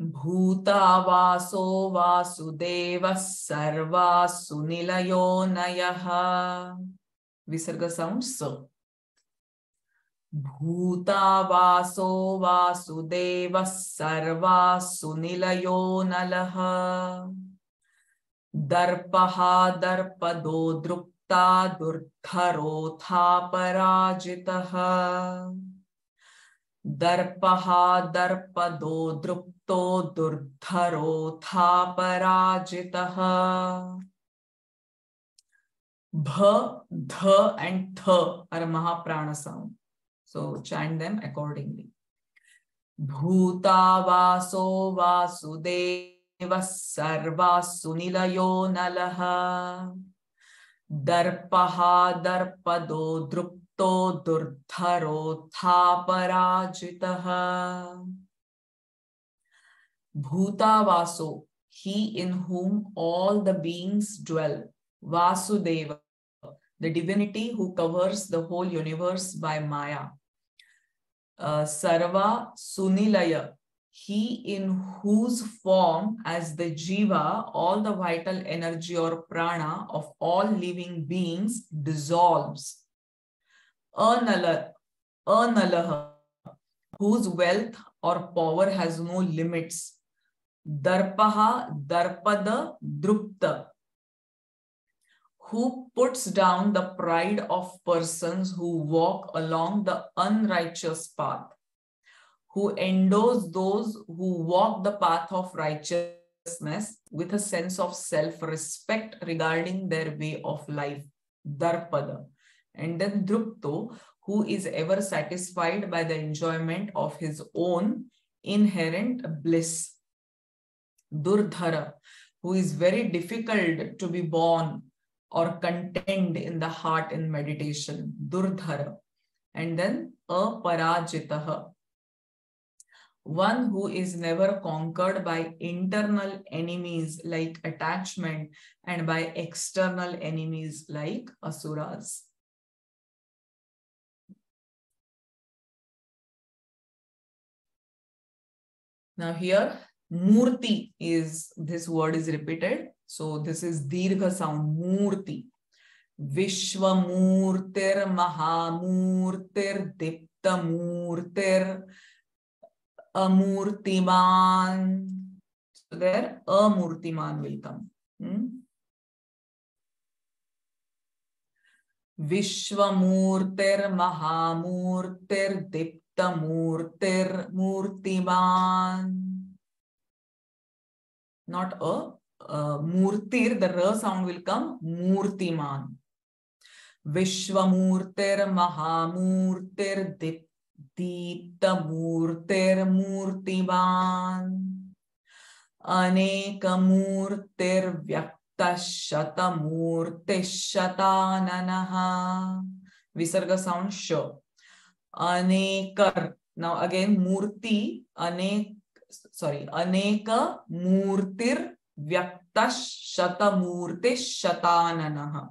Bhuta vaso vasudeva sarva sunilayo nayaha. Visarga sounds so. Bhuta vaso vasudeva sarva sunilayo nalaha. Darpaha darpado drupta durtharotha parajitaha. Darpaha darpado drupta Durdharotha parajitaha. Bha, dha, and tha are Mahaprana sound. So chant them accordingly. Bhuta vaso vasudeva sarva sunilayo nalaha. Darpaha darpado drupto durdharotha parajitaha. Bhuta vaso, he in whom all the beings dwell. Vasudeva, the divinity who covers the whole universe by Maya. Uh, sarva sunilaya, he in whose form as the jiva, all the vital energy or prana of all living beings dissolves. Anala, analaha, whose wealth or power has no limits. Darpaha, darpada, drupta, who puts down the pride of persons who walk along the unrighteous path, who endows those who walk the path of righteousness with a sense of self-respect regarding their way of life. Darpada. And then drupto, who is ever satisfied by the enjoyment of his own inherent bliss. Durdhara, who is very difficult to be born or contained in the heart in meditation. Durdhara. And then aparajitaha, one who is never conquered by internal enemies like attachment and by external enemies like asuras. Now here, Murti is, this word is repeated. So this is Dirgha sound, Murti. Vishvamurtir, Mahamurtir, Diptamurtir, Amurtiman. So there, Amurtiman will come. Hmm? Vishvamurtir, Mahamurtir, Diptamurtir, Murtiman. Not a uh, Murtir, the R sound will come, Murtiman. Vishvamurtir, Mahamurtir, Dip, Deeptamurtir, Murtiman. Anekamurtir, Vyaktashatamurti, Shatananaha. Visarga sound sure. Anekar. Now again, Murti, Anek, sorry, Aneka Murtir, Vyaktashatamurti, Shatananaha.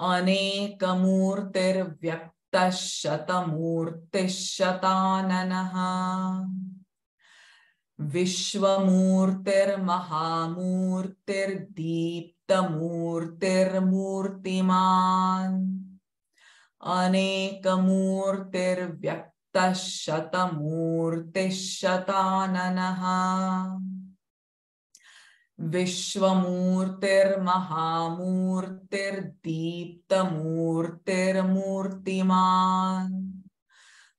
Anekamurtir Vyaktashatamurti Shatananaha. Vishvamurtir Mahamurtir Deeptamurtir Murtiman. Anekamurtir Vyaktashatamurti Shatananaha. Vishvamurtir, Mahamurtir, Deeptamurtir, Murtiman.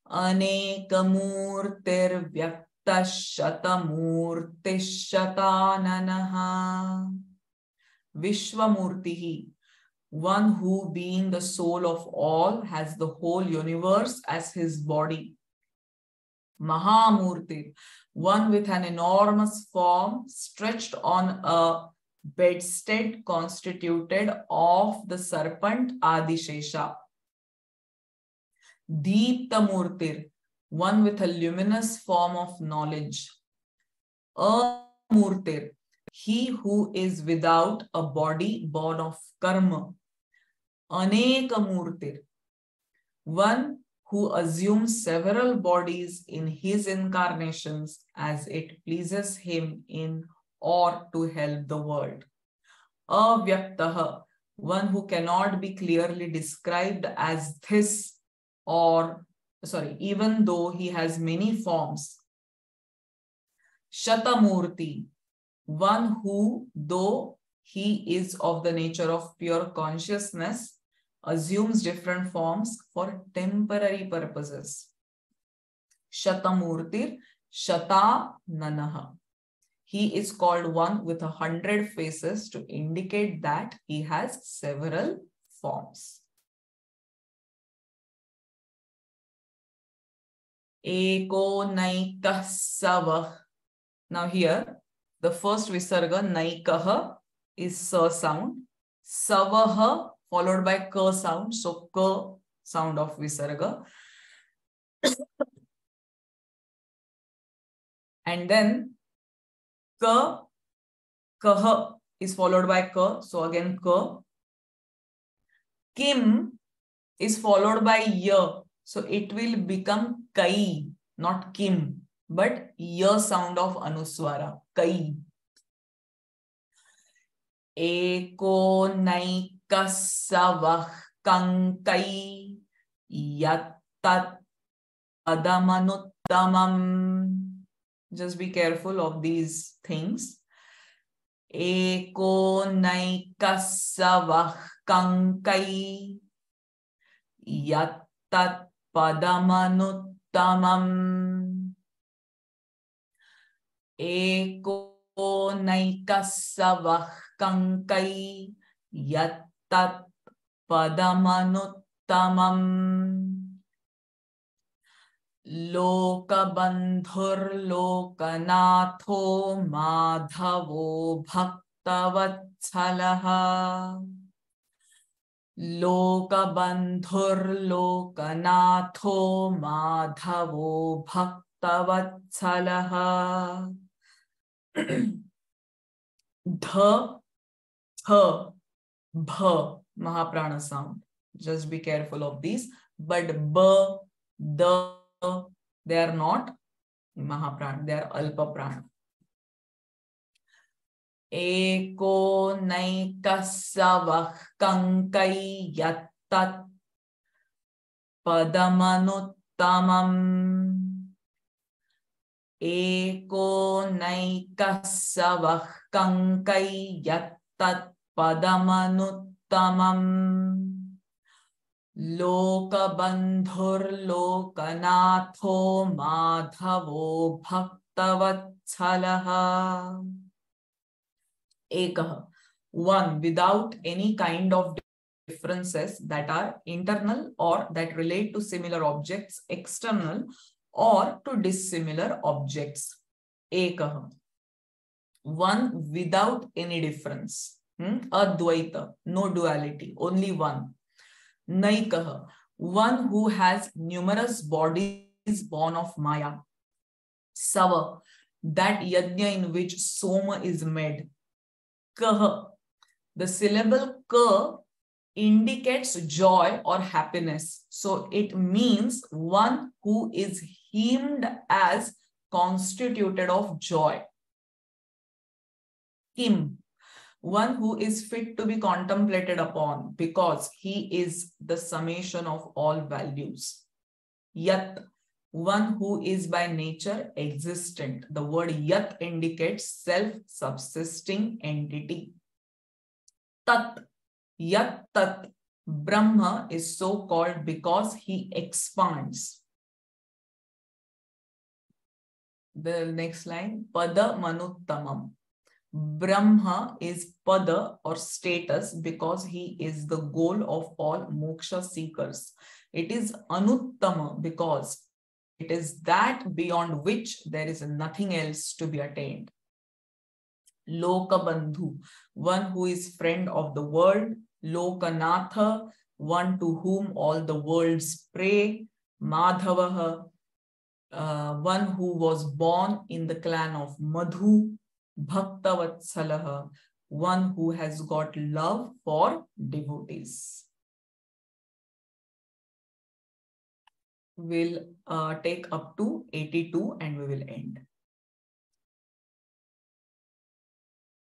Anekamurtir, Vyaktashatamurti, Shatananaha. Vishvamurtihi, one who being the soul of all has the whole universe as his body. Mahamurtir, one with an enormous form stretched on a bedstead constituted of the serpent Adi Shesha. Deeptamurtir, one with a luminous form of knowledge. Amurtir, he who is without a body born of karma. Anekamurtir, one who assumes several bodies in his incarnations as it pleases him in or to help the world. Avyaktaha, one who cannot be clearly described as this or, sorry, even though he has many forms. Shatamurti, one who, though he is of the nature of pure consciousness, assumes different forms for temporary purposes. Shatamurtir, Shatananaha. He is called one with a hundred faces to indicate that he has several forms. Eko naikah savah. Now here, the first visarga, naikaha, is sa sound. Savaha, followed by ka sound, so ka sound of visarga. And then ka, kaha is followed by ka, so again ka. Kim is followed by ya, so it will become kai, not kim, but ya sound of anuswara, kai. Eko nai kasavah kankai yattat adamanuttamam. Just be careful of these things. Eko naikasavah kankai yattat padamanuttamam. Eko naikasavah kankai yattat tat padamanuttamam. Lokabandhur lokanatho madhavo bhaktavatsalaha. Lokabandhur lokanatho madhavo bhaktavatsalaha. Dha, tha, bha, Mahaprana sound. Just be careful of these. But ba, da, they are not Mahaprana. They are Alpa Prana. Eko naikasavah kankai yattat padamanuttamam. Eko naikasavah kankai yattat padamanuttamam. Lokabandhur lokanatho madhavo bhaktavatsalaha. Ekah, one without any kind of differences that are internal or that relate to similar objects, external or to dissimilar objects. Ekah, one without any difference. Hmm? Advaita, no duality, only one. Naikah, one who has numerous bodies born of Maya. Sava, that yajna in which Soma is made. Kah, the syllable ka indicates joy or happiness. So it means one who is hymned as constituted of joy. Kim, one who is fit to be contemplated upon because he is the summation of all values. Yat, one who is by nature existent. The word yat indicates self-subsisting entity. Tat, yat tat, Brahma is so called because he expands. The next line, pada manuttamam. Brahma is pada or status because he is the goal of all moksha seekers. It is anuttama because it is that beyond which there is nothing else to be attained. Lokabandhu, one who is friend of the world. Lokanatha, one to whom all the worlds pray. Madhavaha, uh, one who was born in the clan of Madhu. Bhaktavatsalaha, one who has got love for devotees. We'll uh, take up to eighty-two and we will end.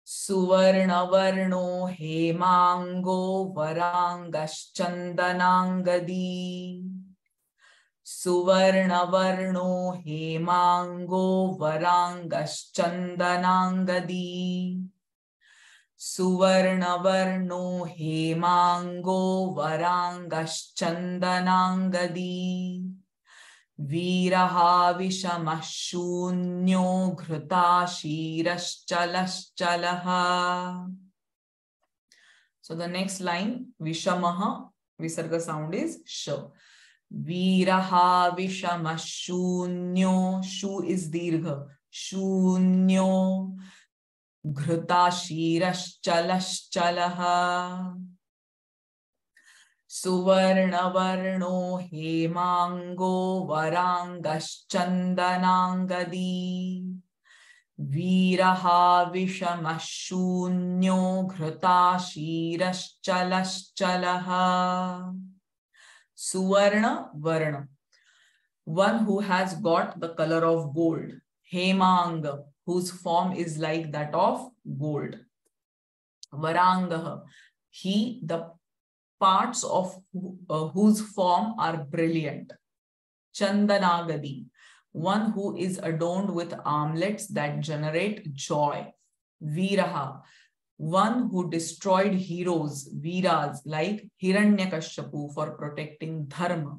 Suvarna varno hemango varangaschandanangadi. Suvarna varno hemango varangaschandanangadi. Suvarna varno hemango varangaschandanangadi. Viraha vishamasunyo ghruta shirashchalaschalaha. So the next line, Vishamaha, Visarga sound is sh. Viraha vishamasunyo, shu is dirgha, shunyo. Ghruta shirashchalaschalaha. Suvarna varno hemango varangaschandanangadi. Viraha vishamasunyo ghruta shirashchalaschalaha. Suvarna varna, one who has got the color of gold. Hemanga, whose form is like that of gold. Varangaha, he, the parts of uh, whose form are brilliant. Chandanagadi, one who is adorned with armlets that generate joy. Viraha, one who destroyed heroes, viras, like Hiranyakashapu for protecting dharma.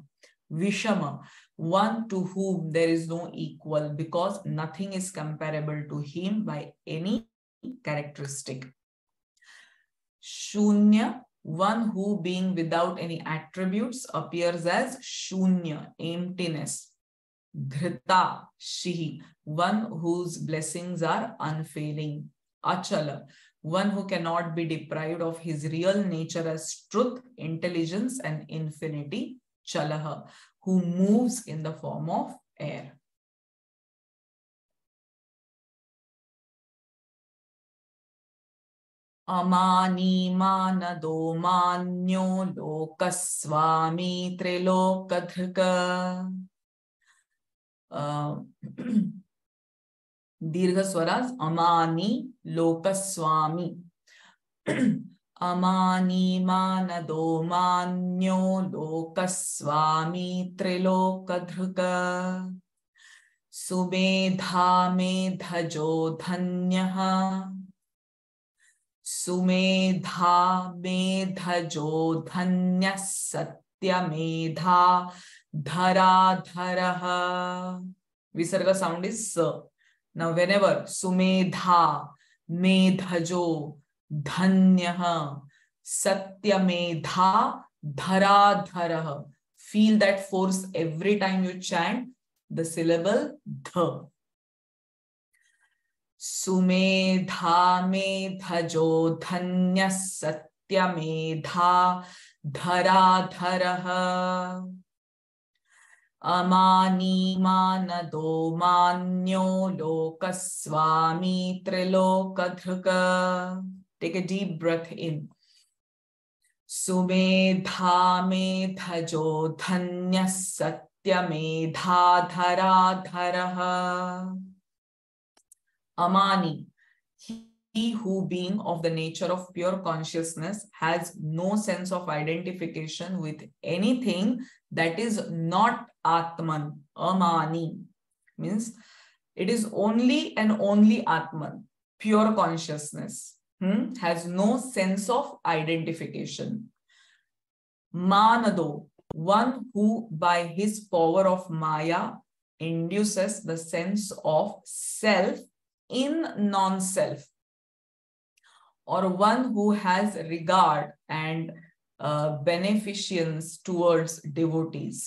Vishama, one to whom there is no equal because nothing is comparable to him by any characteristic. Shunya, one who being without any attributes appears as shunya, emptiness. Dhrita, shihi, one whose blessings are unfailing. Achala, one who cannot be deprived of his real nature as truth, intelligence, and infinity. Chalaha, who moves in the form of air. Amani manado manyo lokaswami trilokadhrika. Uh, Dirgha swaras, amani lokaswami. Amani manado manyo lokaswami trilokadhrika. Sumedha medhajo dhanyaha. Sumedha medhajo dhanya satya medha dhara dharaha. Visarga sound is sir. Now, whenever sumedha, medhajo, dhanyaha, satya medha, dhara dharaha. Feel that force every time you chant the syllable dha. Sumedha, medhajo, dhanya, satya medha, dhara dharaha. Amani manado manyo lokaswami trilokadhrika. Take a deep breath in. Sumedha medhajo dhanya satya medha dhara dharaha. Amani, he who being of the nature of pure consciousness has no sense of identification with anything that is not Atman. Amani means it is only and only Atman, pure consciousness, hmm? has no sense of identification. Manado, one who by his power of Maya induces the sense of self in non-self, or one who has regard and Uh, beneficence towards devotees,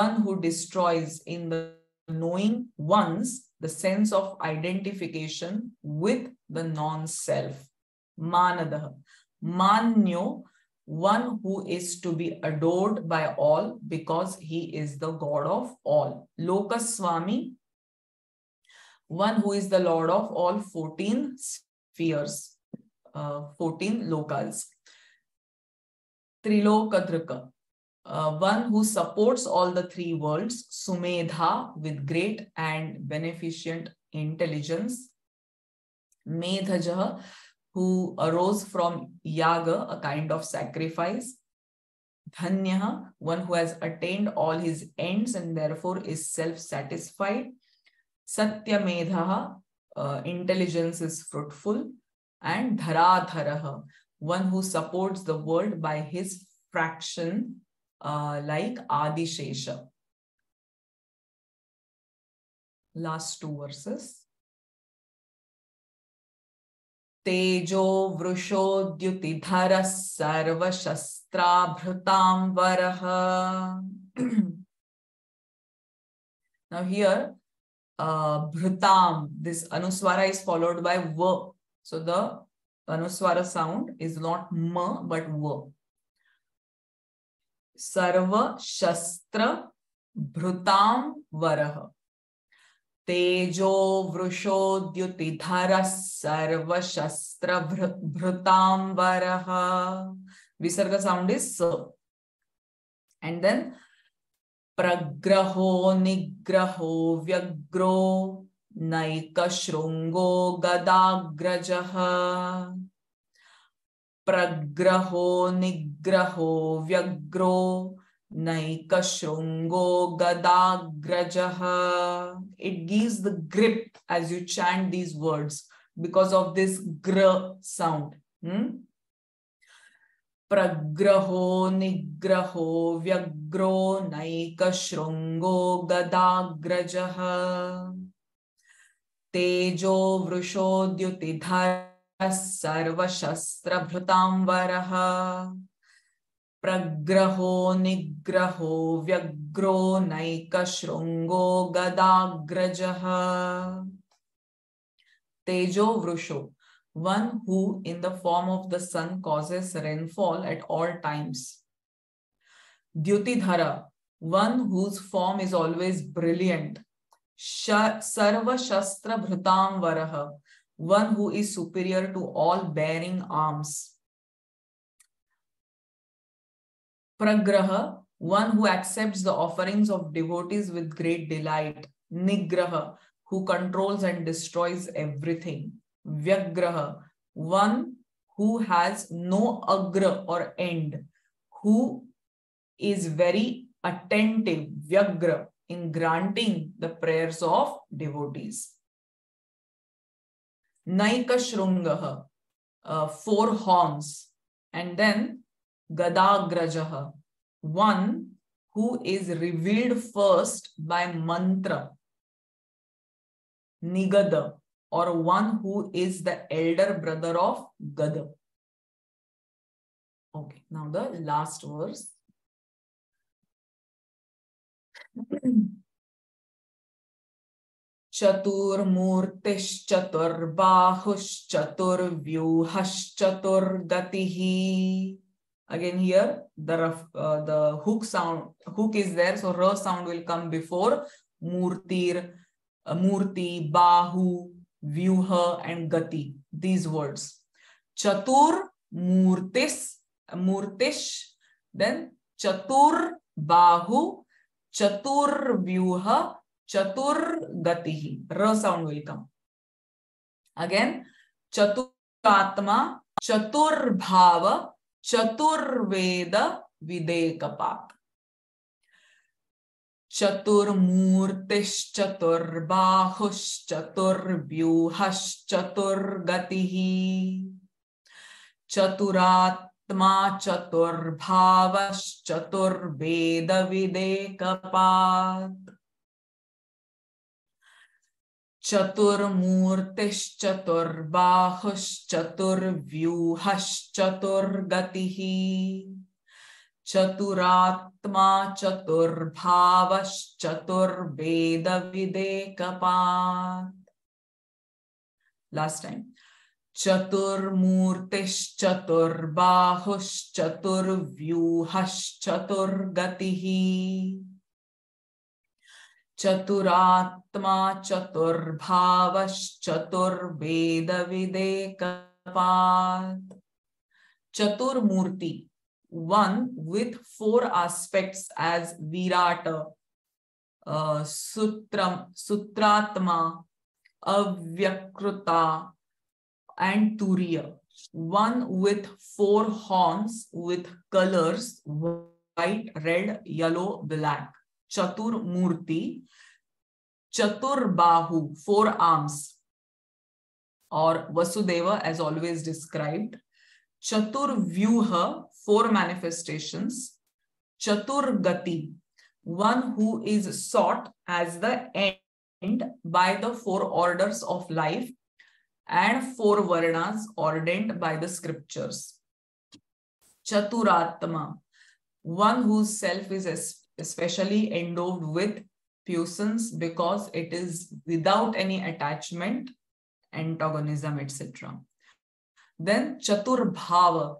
one who destroys in the knowing ones the sense of identification with the non-self. Manadaha. Manyo, one who is to be adored by all because he is the God of all. Lokaswami, one who is the Lord of all fourteen spheres, uh, fourteen lokals. Trilokadrika, uh, one who supports all the three worlds, Sumedha, with great and beneficent intelligence. Medhaja, who arose from Yaga, a kind of sacrifice. Dhanyaha, one who has attained all his ends and therefore is self-satisfied. Satya Medhaha, uh, intelligence is fruitful. And Dharadharaha, one who supports the world by his fraction, uh, like Adi Shesha. Last two verses. Tejo vrusho dyuti dharas sarva shastra bhrutam varaha. Now here, uh, bhrutam, this anuswara is followed by v. So the anuswara sound is not ma but va. Sarva shastra bhrutam varaha. Tejo vrusho dyuti dharas sarva shastra bhrutam varaha. Visarga sound is sa. And then pragraho nigraho vyagro. Naika shrungo gadagrajaha. Pragraho nigraho vyagro. Naika shrungo gadagrajaha. It gives the grip as you chant these words because of this gra sound. Hmm? Pragraho nigraho vyagro. Naika shrungo gadagrajaha. Tejo vrusho dyuti dharas sarva shastra bhrutam varaha. Pragraho nigraho vyagro naika shrungo gadagrajaha. Tejo vrusho, one who in the form of the sun causes rainfall at all times. Dyuti dhara, one whose form is always brilliant. Sarva shastra bhrutam varaha, one who is superior to all bearing arms. Pragraha, one who accepts the offerings of devotees with great delight. Nigraha, who controls and destroys everything. Vyagraha, one who has no agra or end, who is very attentive, vyagra, in granting the prayers of devotees. Naika Shrungaha, uh, four horns, and then Gadagrajaha, one who is revealed first by mantra. Nigada, or one who is the elder brother of Gada. Okay, now the last verse. Chatur Murtish Chatur Bahush Chatur Vyuhash Chatur Gatihi. Again here, the, uh, the hook sound, hook is there, so ra sound will come before Murtir, uh, Murti, Bahu, Vyuha and Gati, these words. Chatur Murtis, Murtish, then Chatur Bahu, Chatur Vyuha, Chatur Gatihi. Ra sound will come. Again, Chatur Atma, Chatur Bhava, Chatur Veda Videkapat. Chatur Murtish, Chatur Bahush, Chatur Vyuhash, Chatur Gatihi. Chaturatma, Chatur Bhavash, Chatur Veda Videkapat. Chatur Murtish, Chatur Bahush, Chatur Vyuhash, Chatur Gatihi. Chaturatma, Chatur Bhavash, Chatur Veda Videkapat. Last time. Chatur Murtish, Chatur Bahush, Chatur Vyuhash, Chatur Gatihi. Chaturatma, Chatur Bhavash, Chatur Veda Videkapat. Chatur Murti, one with four aspects as Virata, uh, Sutram, Sutratma, Avyakruta, and Turiya. One with four horns with colors white, red, yellow, black. Chatur Murti, Chatur Bahu, four arms, or Vasudeva as always described, Chatur Vyuha, four manifestations, Chatur Gati, one who is sought as the end by the four orders of life and four Varnas ordained by the scriptures, Chaturatma, one whose self is especially endowed with puissance because it is without any attachment, antagonism, et cetera. Then Chatur Bhava,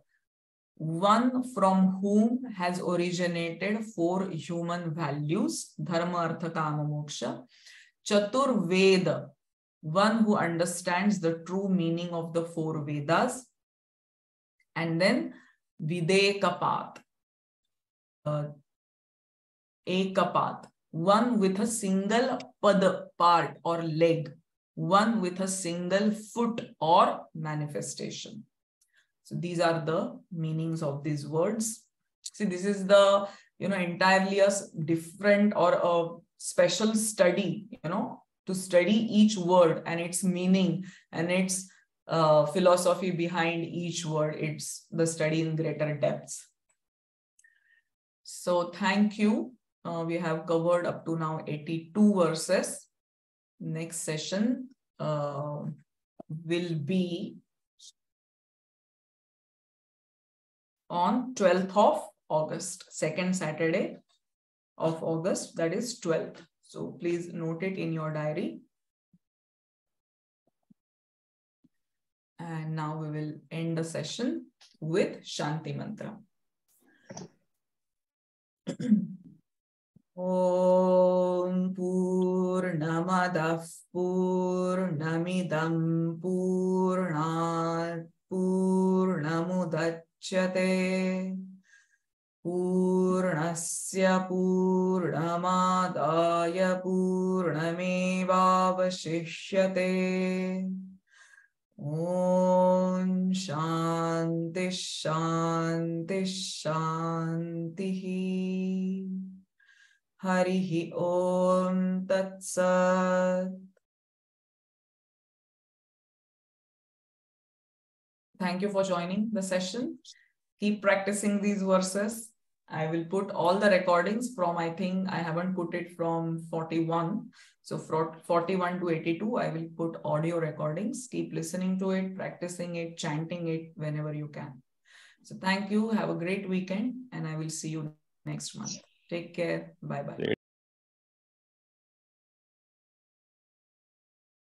one from whom has originated four human values, dharma, artha, kama, moksha. Chatur Veda, one who understands the true meaning of the four Vedas. And then Videkapat, uh, Ekapat, one with a single pad part or leg, one with a single foot or manifestation. So these are the meanings of these words. See, this is the, you know, entirely a different or a special study, you know, to study each word and its meaning and its uh, philosophy behind each word. It's the study in greater depths. So thank you. Uh, we have covered up to now eighty-two verses. Next session uh, will be on twelfth of August, second Saturday of August, that is twelfth. So please note it in your diary. And now we will end the session with Shanti Mantra. Om Purnamadaಃ Purnamidam Purnat Purnamudachyate Purnasya Tasya purnamadaya purnameva avashishyate. Om Shanti Shanti Shanti. Harihi Om Tat Sat. Thank you for joining the session. Keep practicing these verses. I will put all the recordings from, I think I haven't put it from forty-one. So from forty-one to eighty-two, I will put audio recordings. Keep listening to it, practicing it, chanting it whenever you can. So thank you. Have a great weekend and I will see you next month. Take care. Bye-bye.